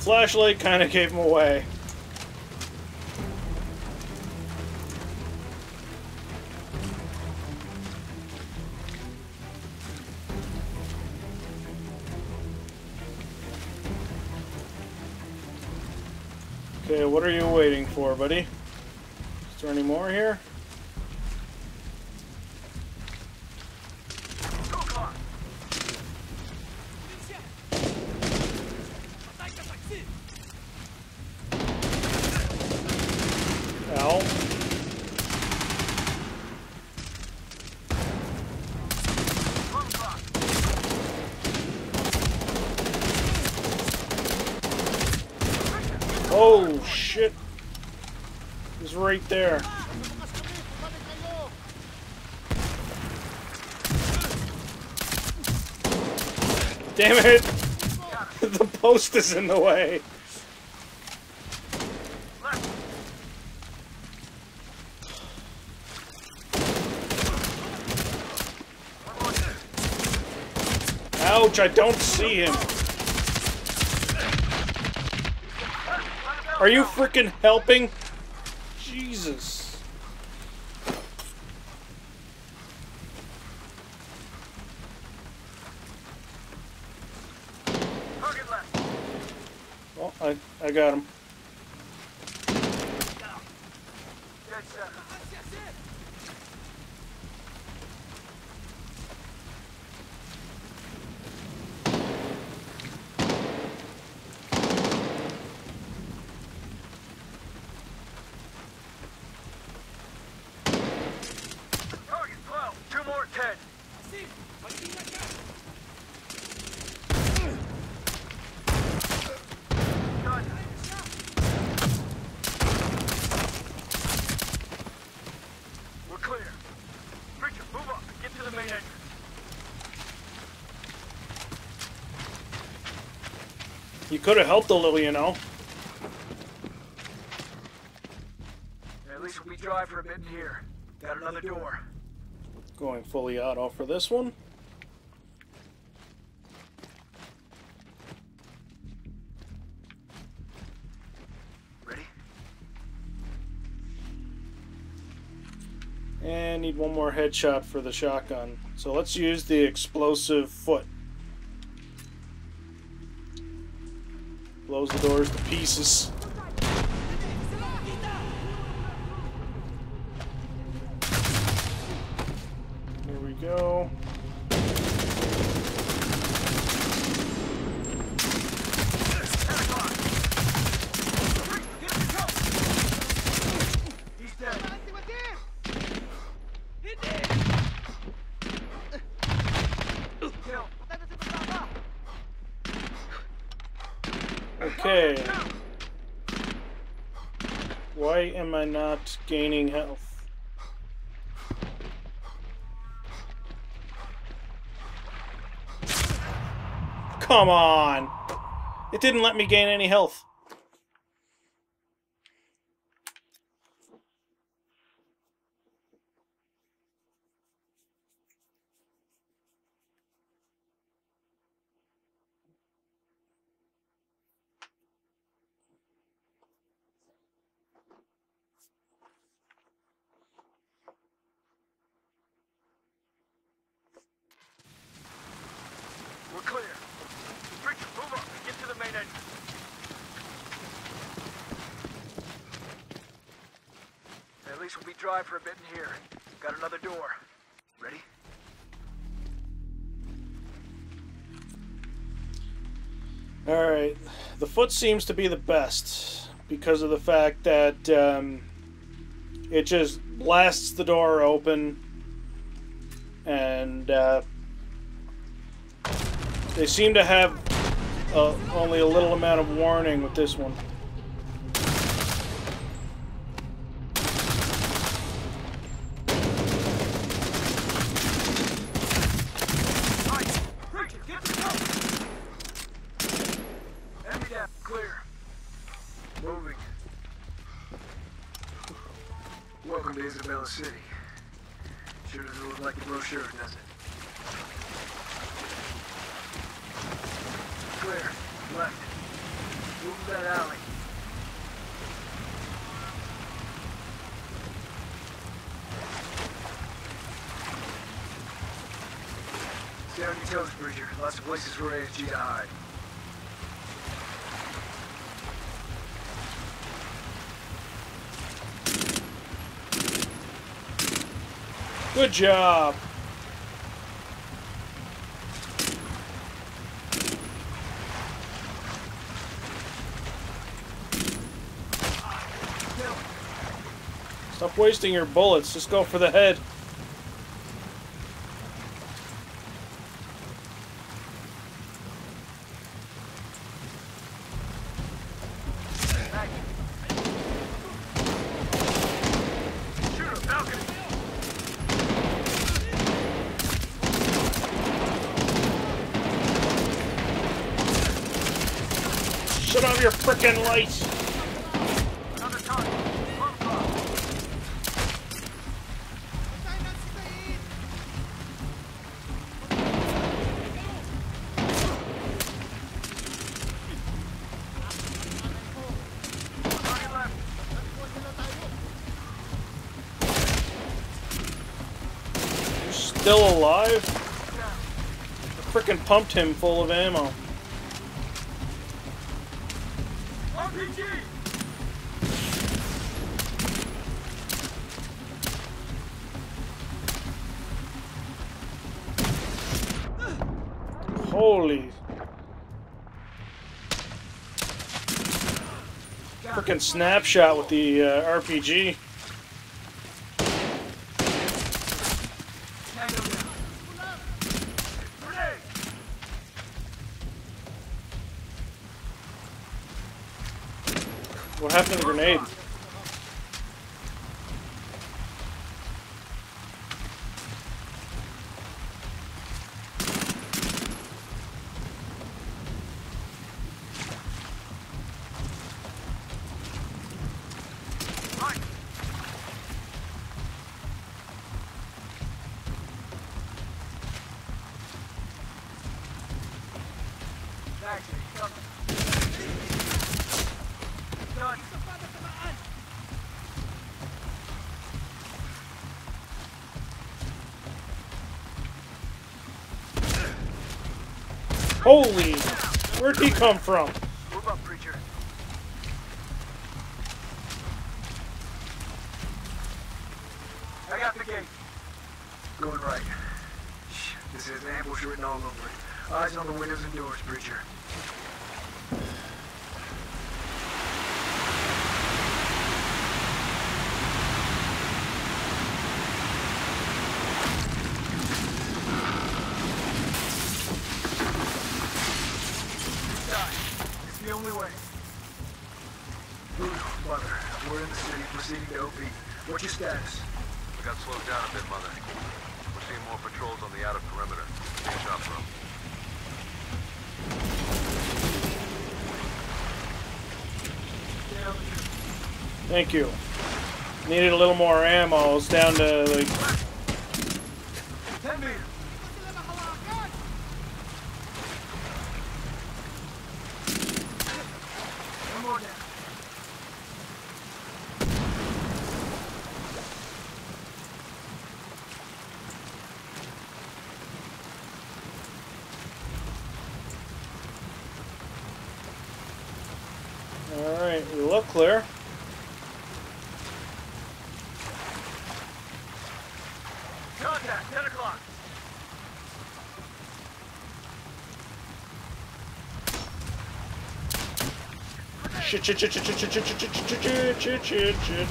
Flashlight kind of gave him away. Okay, what are you waiting for, buddy? Is there any more here? Right there. Damn it! The post is in the way. Ouch, I don't see him. Are you freaking helping? Jesus. Target left. Oh, I I got him. You could have helped a little, you know. At least we drive for a bit in here. Got another door. Going fully auto for this one. Ready? And need one more headshot for the shotgun. So let's use the explosive foot. Blows the doors to pieces. Here we go. Okay. Why am I not gaining health? Come on! It didn't let me gain any health. Drive for a bit in here. Got another door. Ready? Alright. The foot seems to be the best because of the fact that um, it just blasts the door open and uh, they seem to have uh, only a little amount of warning with this one. seventy toes, Bridger. Lots of places for A S G to hide. Good job. Stop wasting your bullets. Just go for the head. Shut off your frickin' lights! You're still alive? I frickin' pumped him full of ammo. Holy frickin' snapshot with the uh, R P G. What happened to the grenade? Holy! Where'd he come from? Move up, preacher. I got the gate. Going right. This is an ambush written all over it. Eyes on the windows and doors, preacher. What's your status? We got slowed down a bit, Mother. We're seeing more patrols on the outer perimeter. Being shot from. Thank you. Needed a little more ammo. It's down to like ten meters. Clear. Contact, ten o'clock. Shit, shit, shit, shit, shit, shit, shit, shit, shit, shit, shit, shit, shit.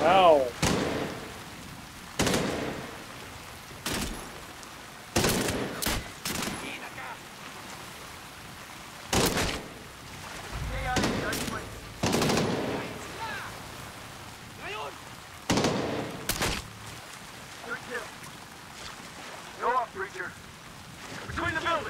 Wow. Between the buildings!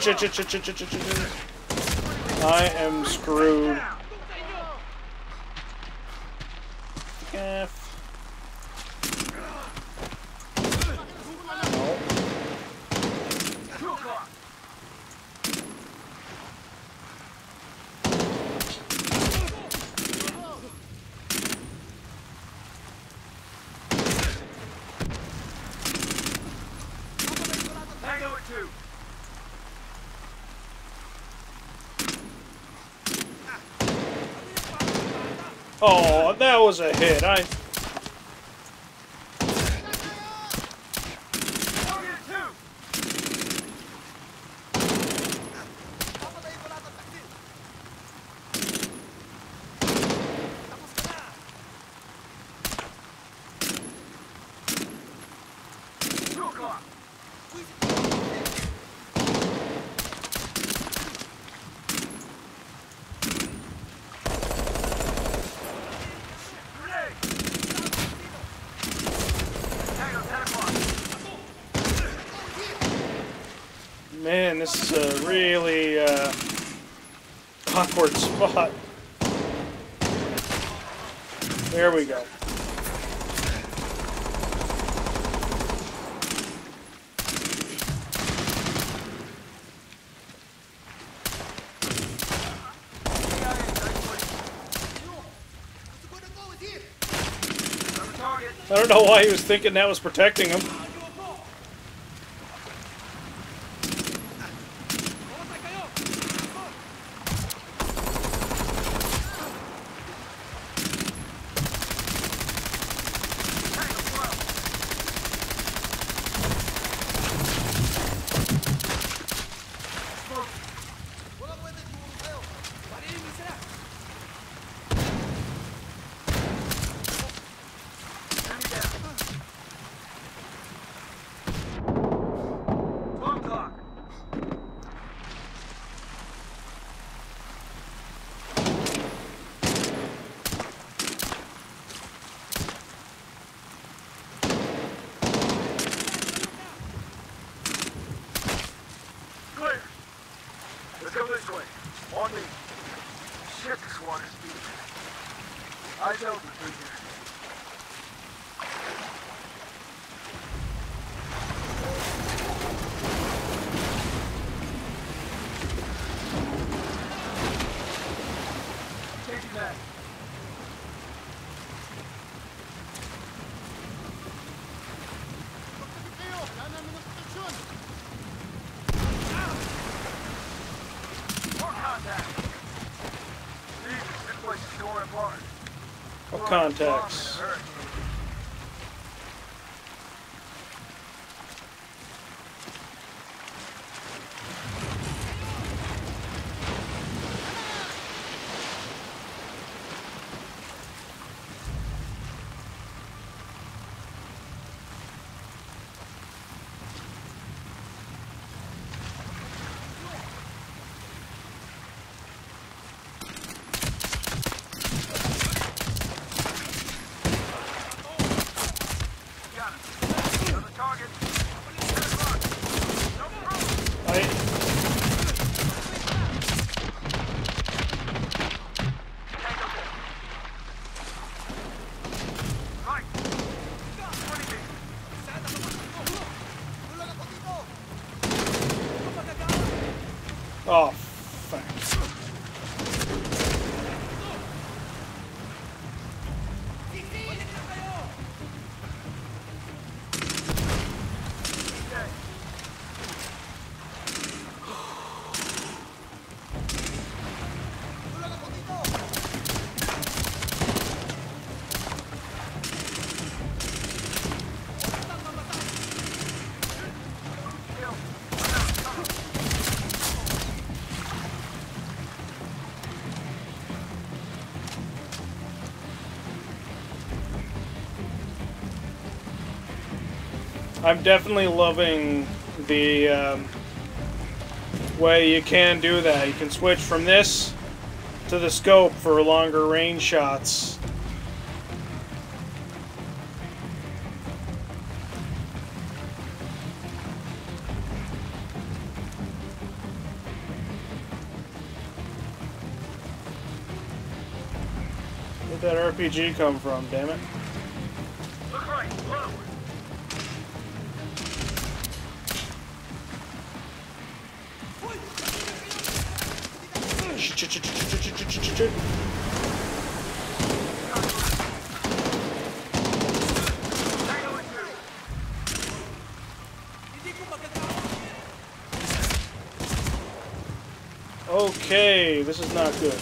shit, shit, shit, shit, shit, shit, shit, shit. I am screwed. F. Oh, that was a hit. I. Man, this is a really uh, awkward spot. There we go. I don't know why he was thinking that was protecting him. Contacts. Oh, thanks. I'm definitely loving the um, way you can do that. You can switch from this to the scope for longer range shots. that R P G come from, damn it? Look right, low. Shit, shit, shit, shit, shit, shit, shit, shit. Okay, this is not good.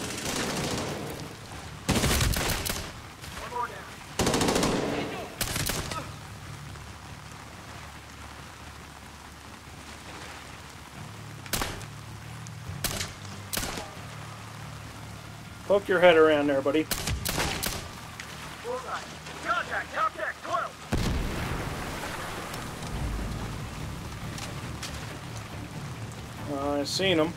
Poke your head around there, buddy. Contact, top deck, twelve. Uh, I seen him.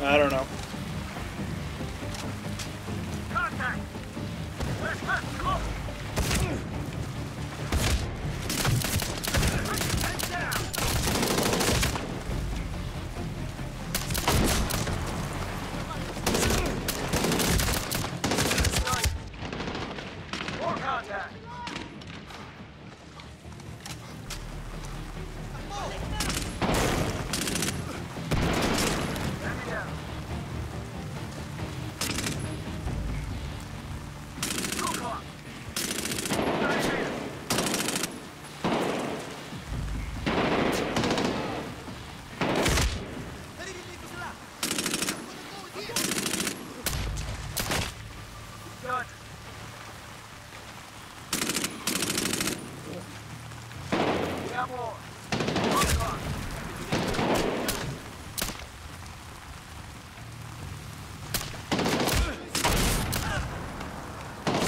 I don't know. Contact. Let's cut close. Head down. More contact.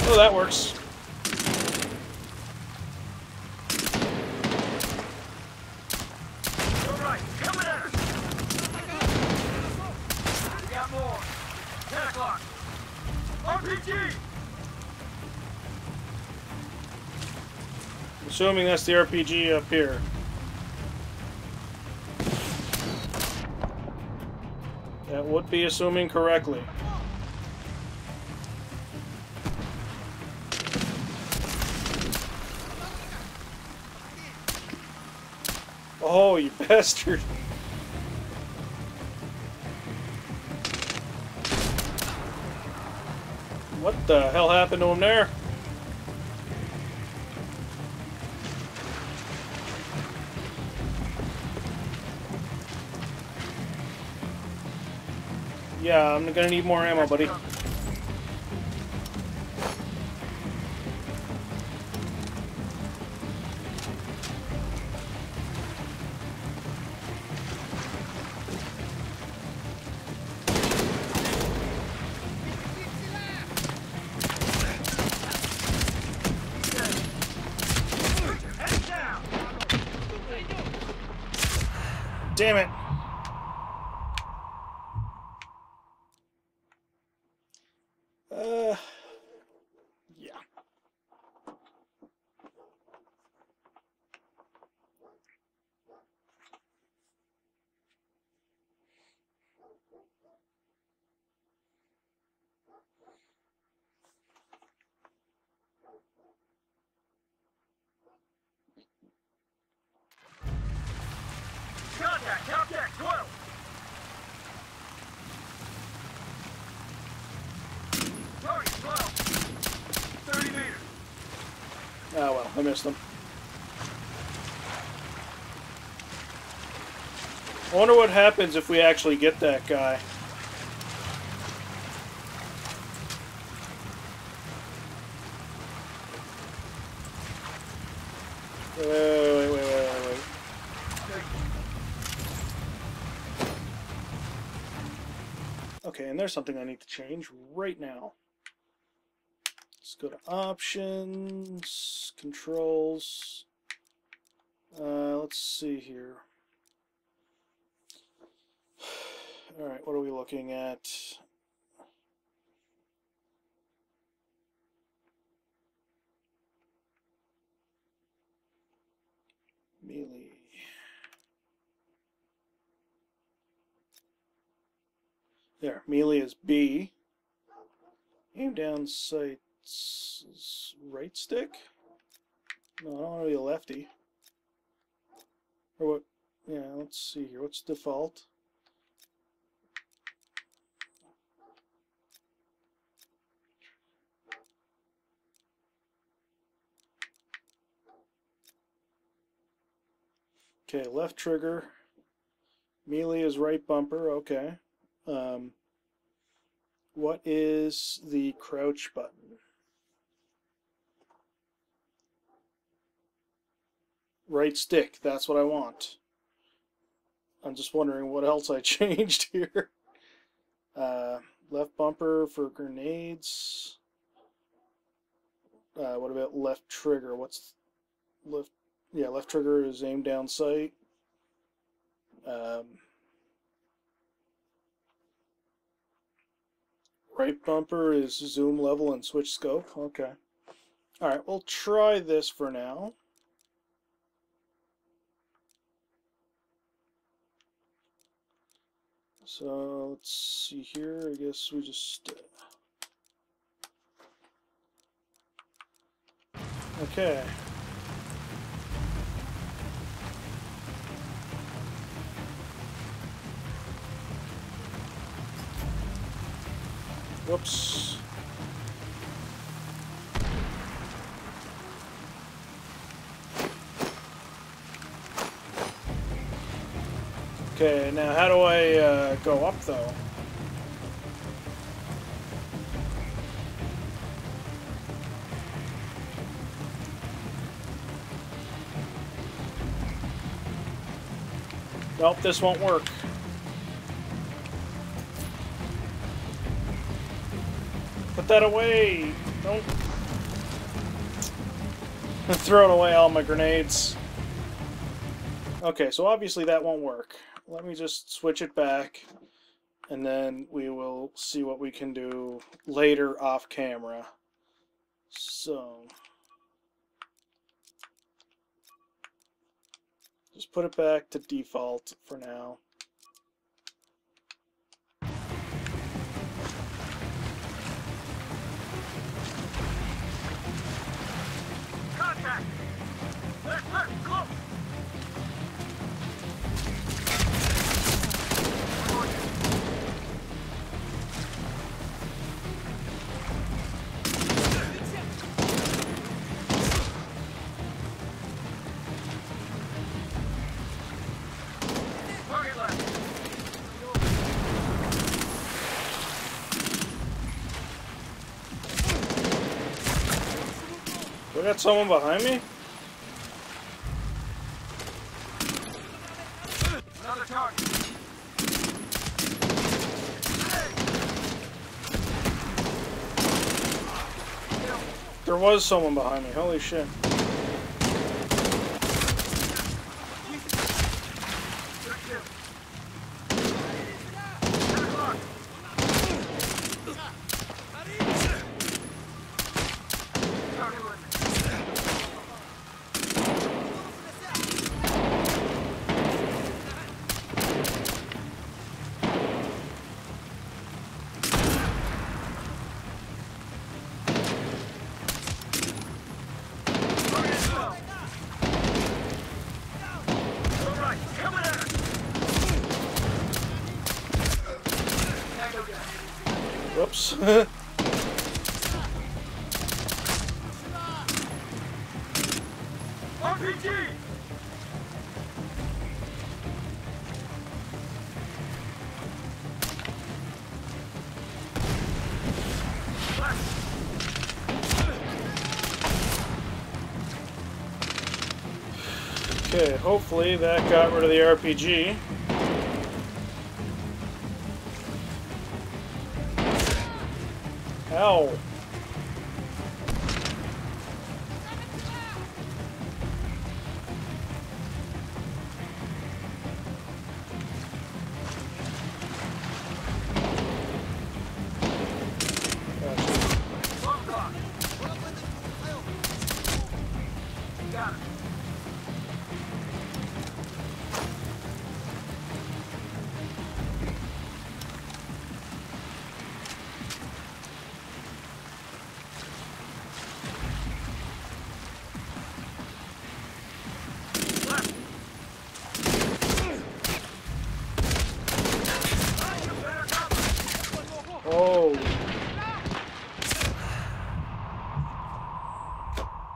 Oh, that works. All right, coming at us. We got more. Ten o'clock. R P G. Assuming that's the R P G up here. That would be assuming correctly. Oh, you bastard. What the hell happened to him there? Yeah, I'm gonna need more ammo, buddy. Damn it. Uh, yeah. Contact, top deck, twelve. Sorry, twelve. Thirty meters. Ah, well, I missed them. I wonder what happens if we actually get that guy. Wait, wait, wait, wait, wait, wait. Okay, and there's something I need to change right now. Let's go to options, controls. Uh, let's see here. All right, what are we looking at? Melee. There, melee is B. Aim down sights is right stick? No, I don't want to be a lefty. Or what? Yeah, let's see here. What's default? Okay, left trigger. Melee is right bumper. Okay. Um, what is the crouch button? Right stick. That's what I want. I'm just wondering what else I changed here. Uh, left bumper for grenades. Uh, what about left trigger? What's left? Yeah, left trigger is aim down sight. Um, right bumper is zoom level and switch scope. Okay. All right, we'll try this for now. So let's see here. I guess we just. Uh, okay. Whoops. Okay, now how do I uh, go up though? Nope, this won't work. Put that away! Don't... I'm throwing away all my grenades. Okay, so obviously that won't work. Let me just switch it back, and then we will see what we can do later off camera. So... just put it back to default for now. I got someone behind me? Another target. There was someone behind me, holy shit. Whoops. R P G. Okay, hopefully that got rid of the R P G. Ow.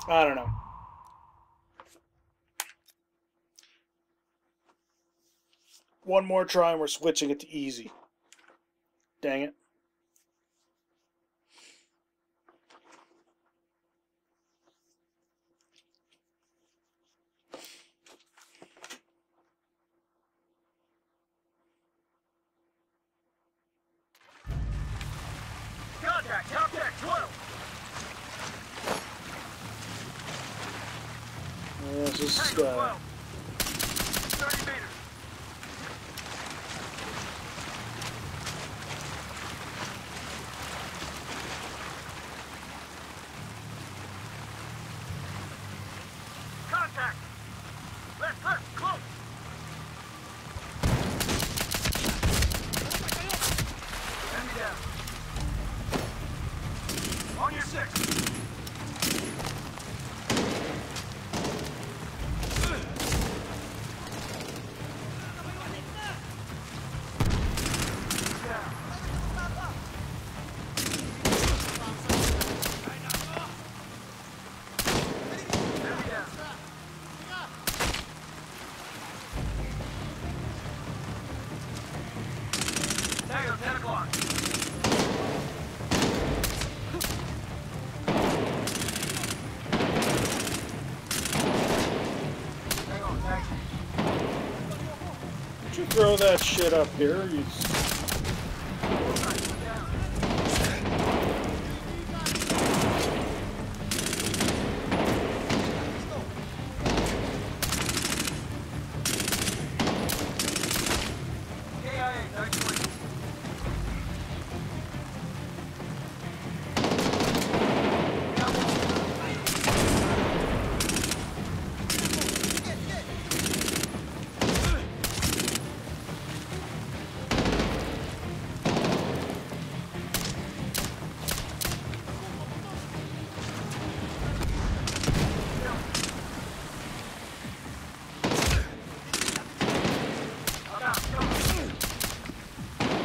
I don't know. One more try and we're switching it to easy. Dang it. Uh, Contact. Left, left, close. Enemy down. On your six. Throw that shit up here. You...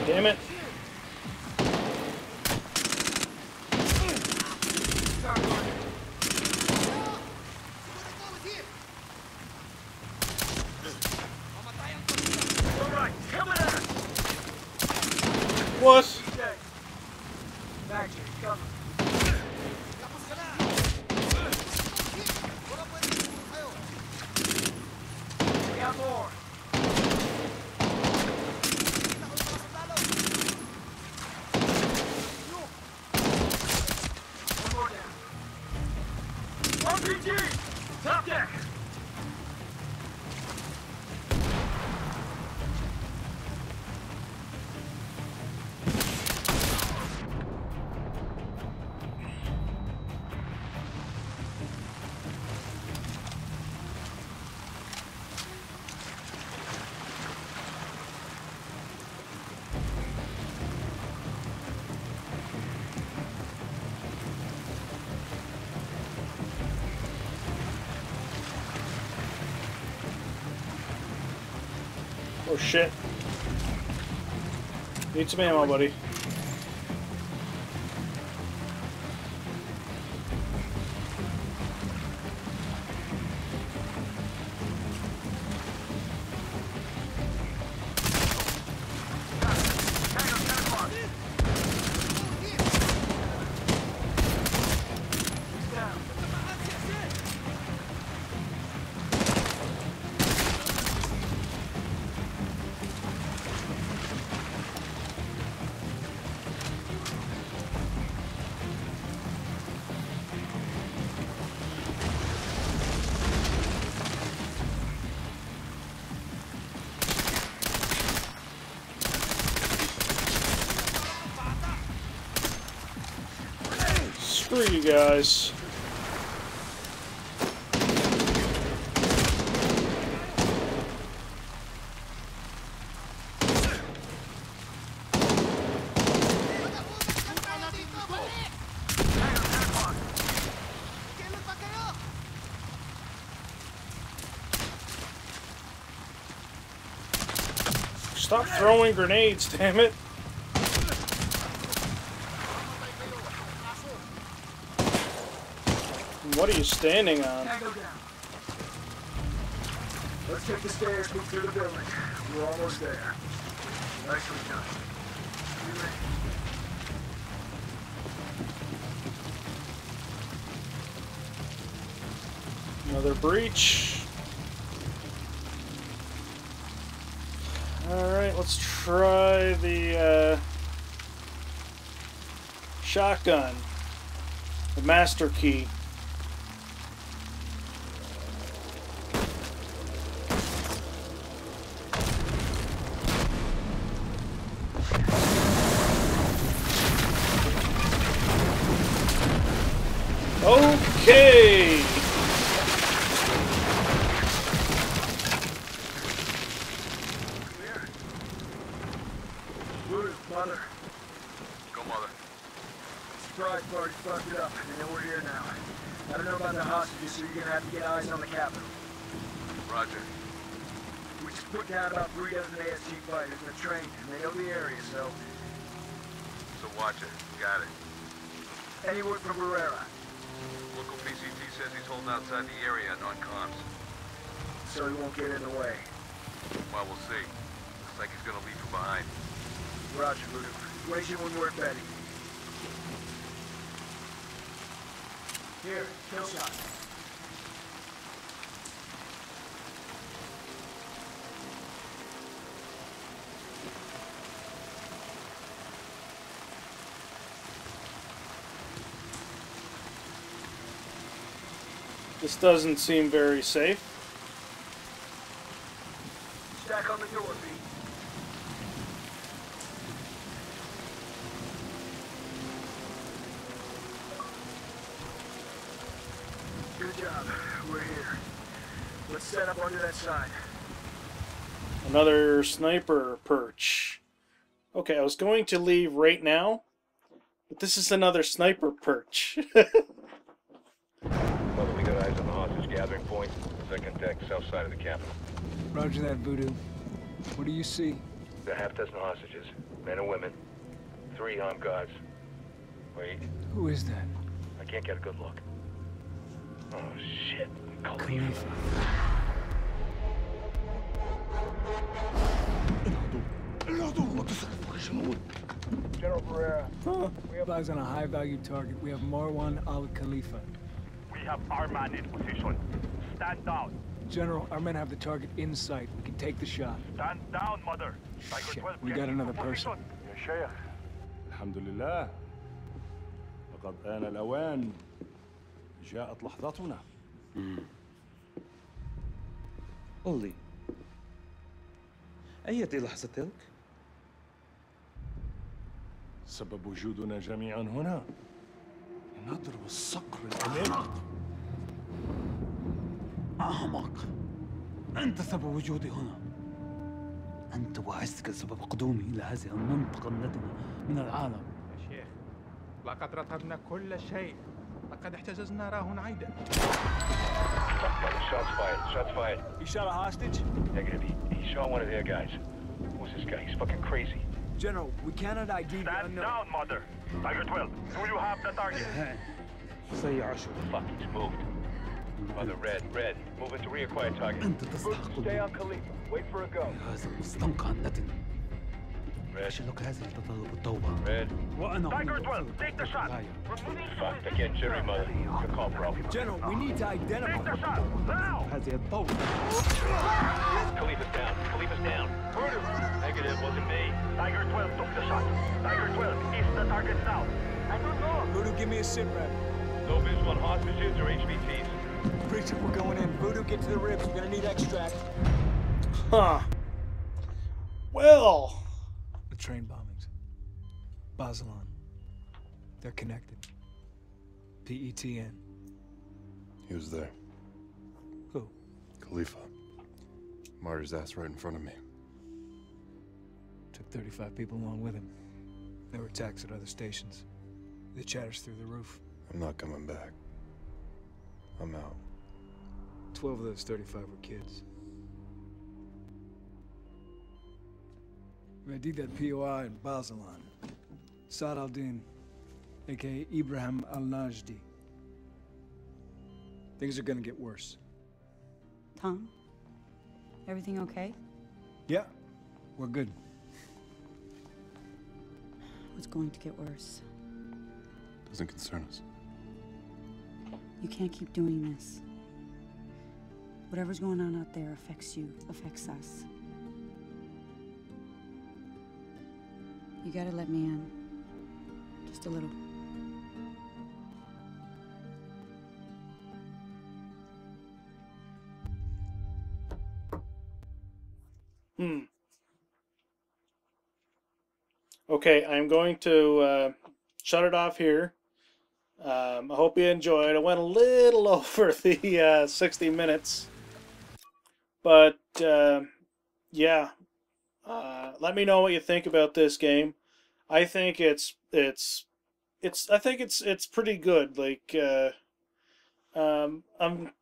Damn it. What? Oh shit. Need some ammo, buddy. Screw you guys. Stop throwing grenades, damn it. What are you standing on? Let's take the stairs, move through the building. We're almost there. Nicely done. You ready? Another breach. Alright, let's try the uh, shotgun. The master key. This doesn't seem very safe. Stack on the door, Pete. Good job. We're here. Let's set up under that side. Another sniper perch. Okay, I was going to leave right now, but this is another sniper perch. Gathering point, second deck, south side of the Capitol. Roger that, Voodoo. What do you see? The half dozen hostages, men and women, three armed guards. Wait. Who is that? I can't get a good look. Oh, shit. Khalifa. General Pereira. Huh. We have eyes on a high-value target. We have Marwan Al Khalifa. We have our man in position. Stand down. General, our men have the target in sight. We can take the shot. Stand down, mother. Shit, we got another person. Ya Sheikh. Alhamdulillah. لقد آن الأوان. جاءت لحظتنا. قل لي. أية لحظة تلك؟ سبب وجودنا جميعا هنا. نضرب الصقر الأمامي. أعمق. أنت سبب وجودي هنا. أنت وعزك سبب قدومي إلى هذه المنطقة الندمة من العالم. يا شيخ، لقد رتبنا كل شيء. لقد احتجزنا راهن عيدا. Shots fired. Shots fired. He shot a hostage? Negative. He shot one of their guys. Who's this guy? He's fucking crazy. General, we cannot I D the unknown. Stand down, mother. Tiger twelve, do you have the target? Say Ashur. Fuck, he's moved. Mother, red, red. Move it to reacquire target. Stay on Khalifa. Wait for a go. Red. Red. Tiger twelve, take the shot. Fuck, they can't jury, mother. Good call, bro. General, we need to identify. Take the shot, now! Khalifa's down. Khalifa's down. Murder. Negative, wasn't me. Tiger twelve took the shot. Tiger twelve is the target now. I don't know. Voodoo, give me a sit rep. No visual on hostages or H V Ts. Breach if we're going in. Voodoo, get to the ribs. We're going to need extract. Huh. Well. The train bombings. Basilan. They're connected. P E T N? He was there. Who? Khalifa. Martyred his ass right in front of me. Took thirty-five people along with him. There were attacks at other stations. The chatter's through the roof. I'm not coming back. I'm out. Twelve of those thirty-five were kids. I did that P O I in Basilan. Saad al-Din, a k a. Ibrahim al-Najdi. Things are gonna get worse. Tom? Everything okay? Yeah, we're good. What's going to get worse? Doesn't concern us. You can't keep doing this. Whatever's going on out there affects you, affects us. You gotta let me in. Just a little. Hmm. Okay, I'm going to uh, shut it off here. Um, I hope you enjoyed. I went a little over the uh, sixty minutes. But, uh, yeah. Uh, let me know what you think about this game. I think it's it's it's I think it's it's pretty good. Like uh, um, I'm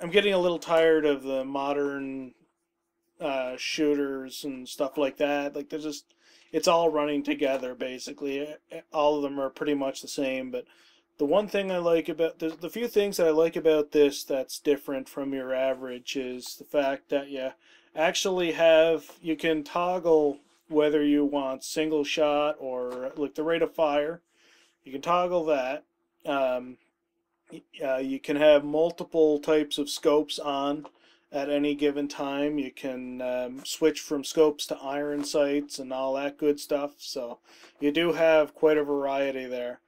I'm getting a little tired of the modern uh, shooters and stuff like that. Like there's just it's all running together basically. All of them are pretty much the same. But the one thing I like about the the few things that I like about this that's different from your average is the fact that yeah. actually have, you can toggle whether you want single shot or like the rate of fire. You can toggle that. Um, uh, you can have multiple types of scopes on at any given time. You can um, switch from scopes to iron sights and all that good stuff. So you do have quite a variety there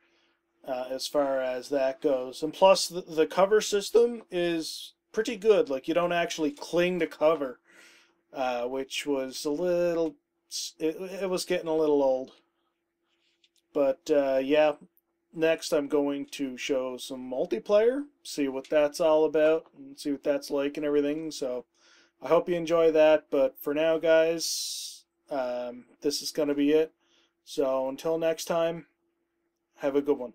uh, as far as that goes. And plus the, the cover system is pretty good. Like you don't actually cling to cover. Uh, which was a little, it, it was getting a little old. But, uh, yeah, next I'm going to show some multiplayer, see what that's all about, and see what that's like and everything. So I hope you enjoy that, but for now, guys, um, this is going to be it. So until next time, have a good one.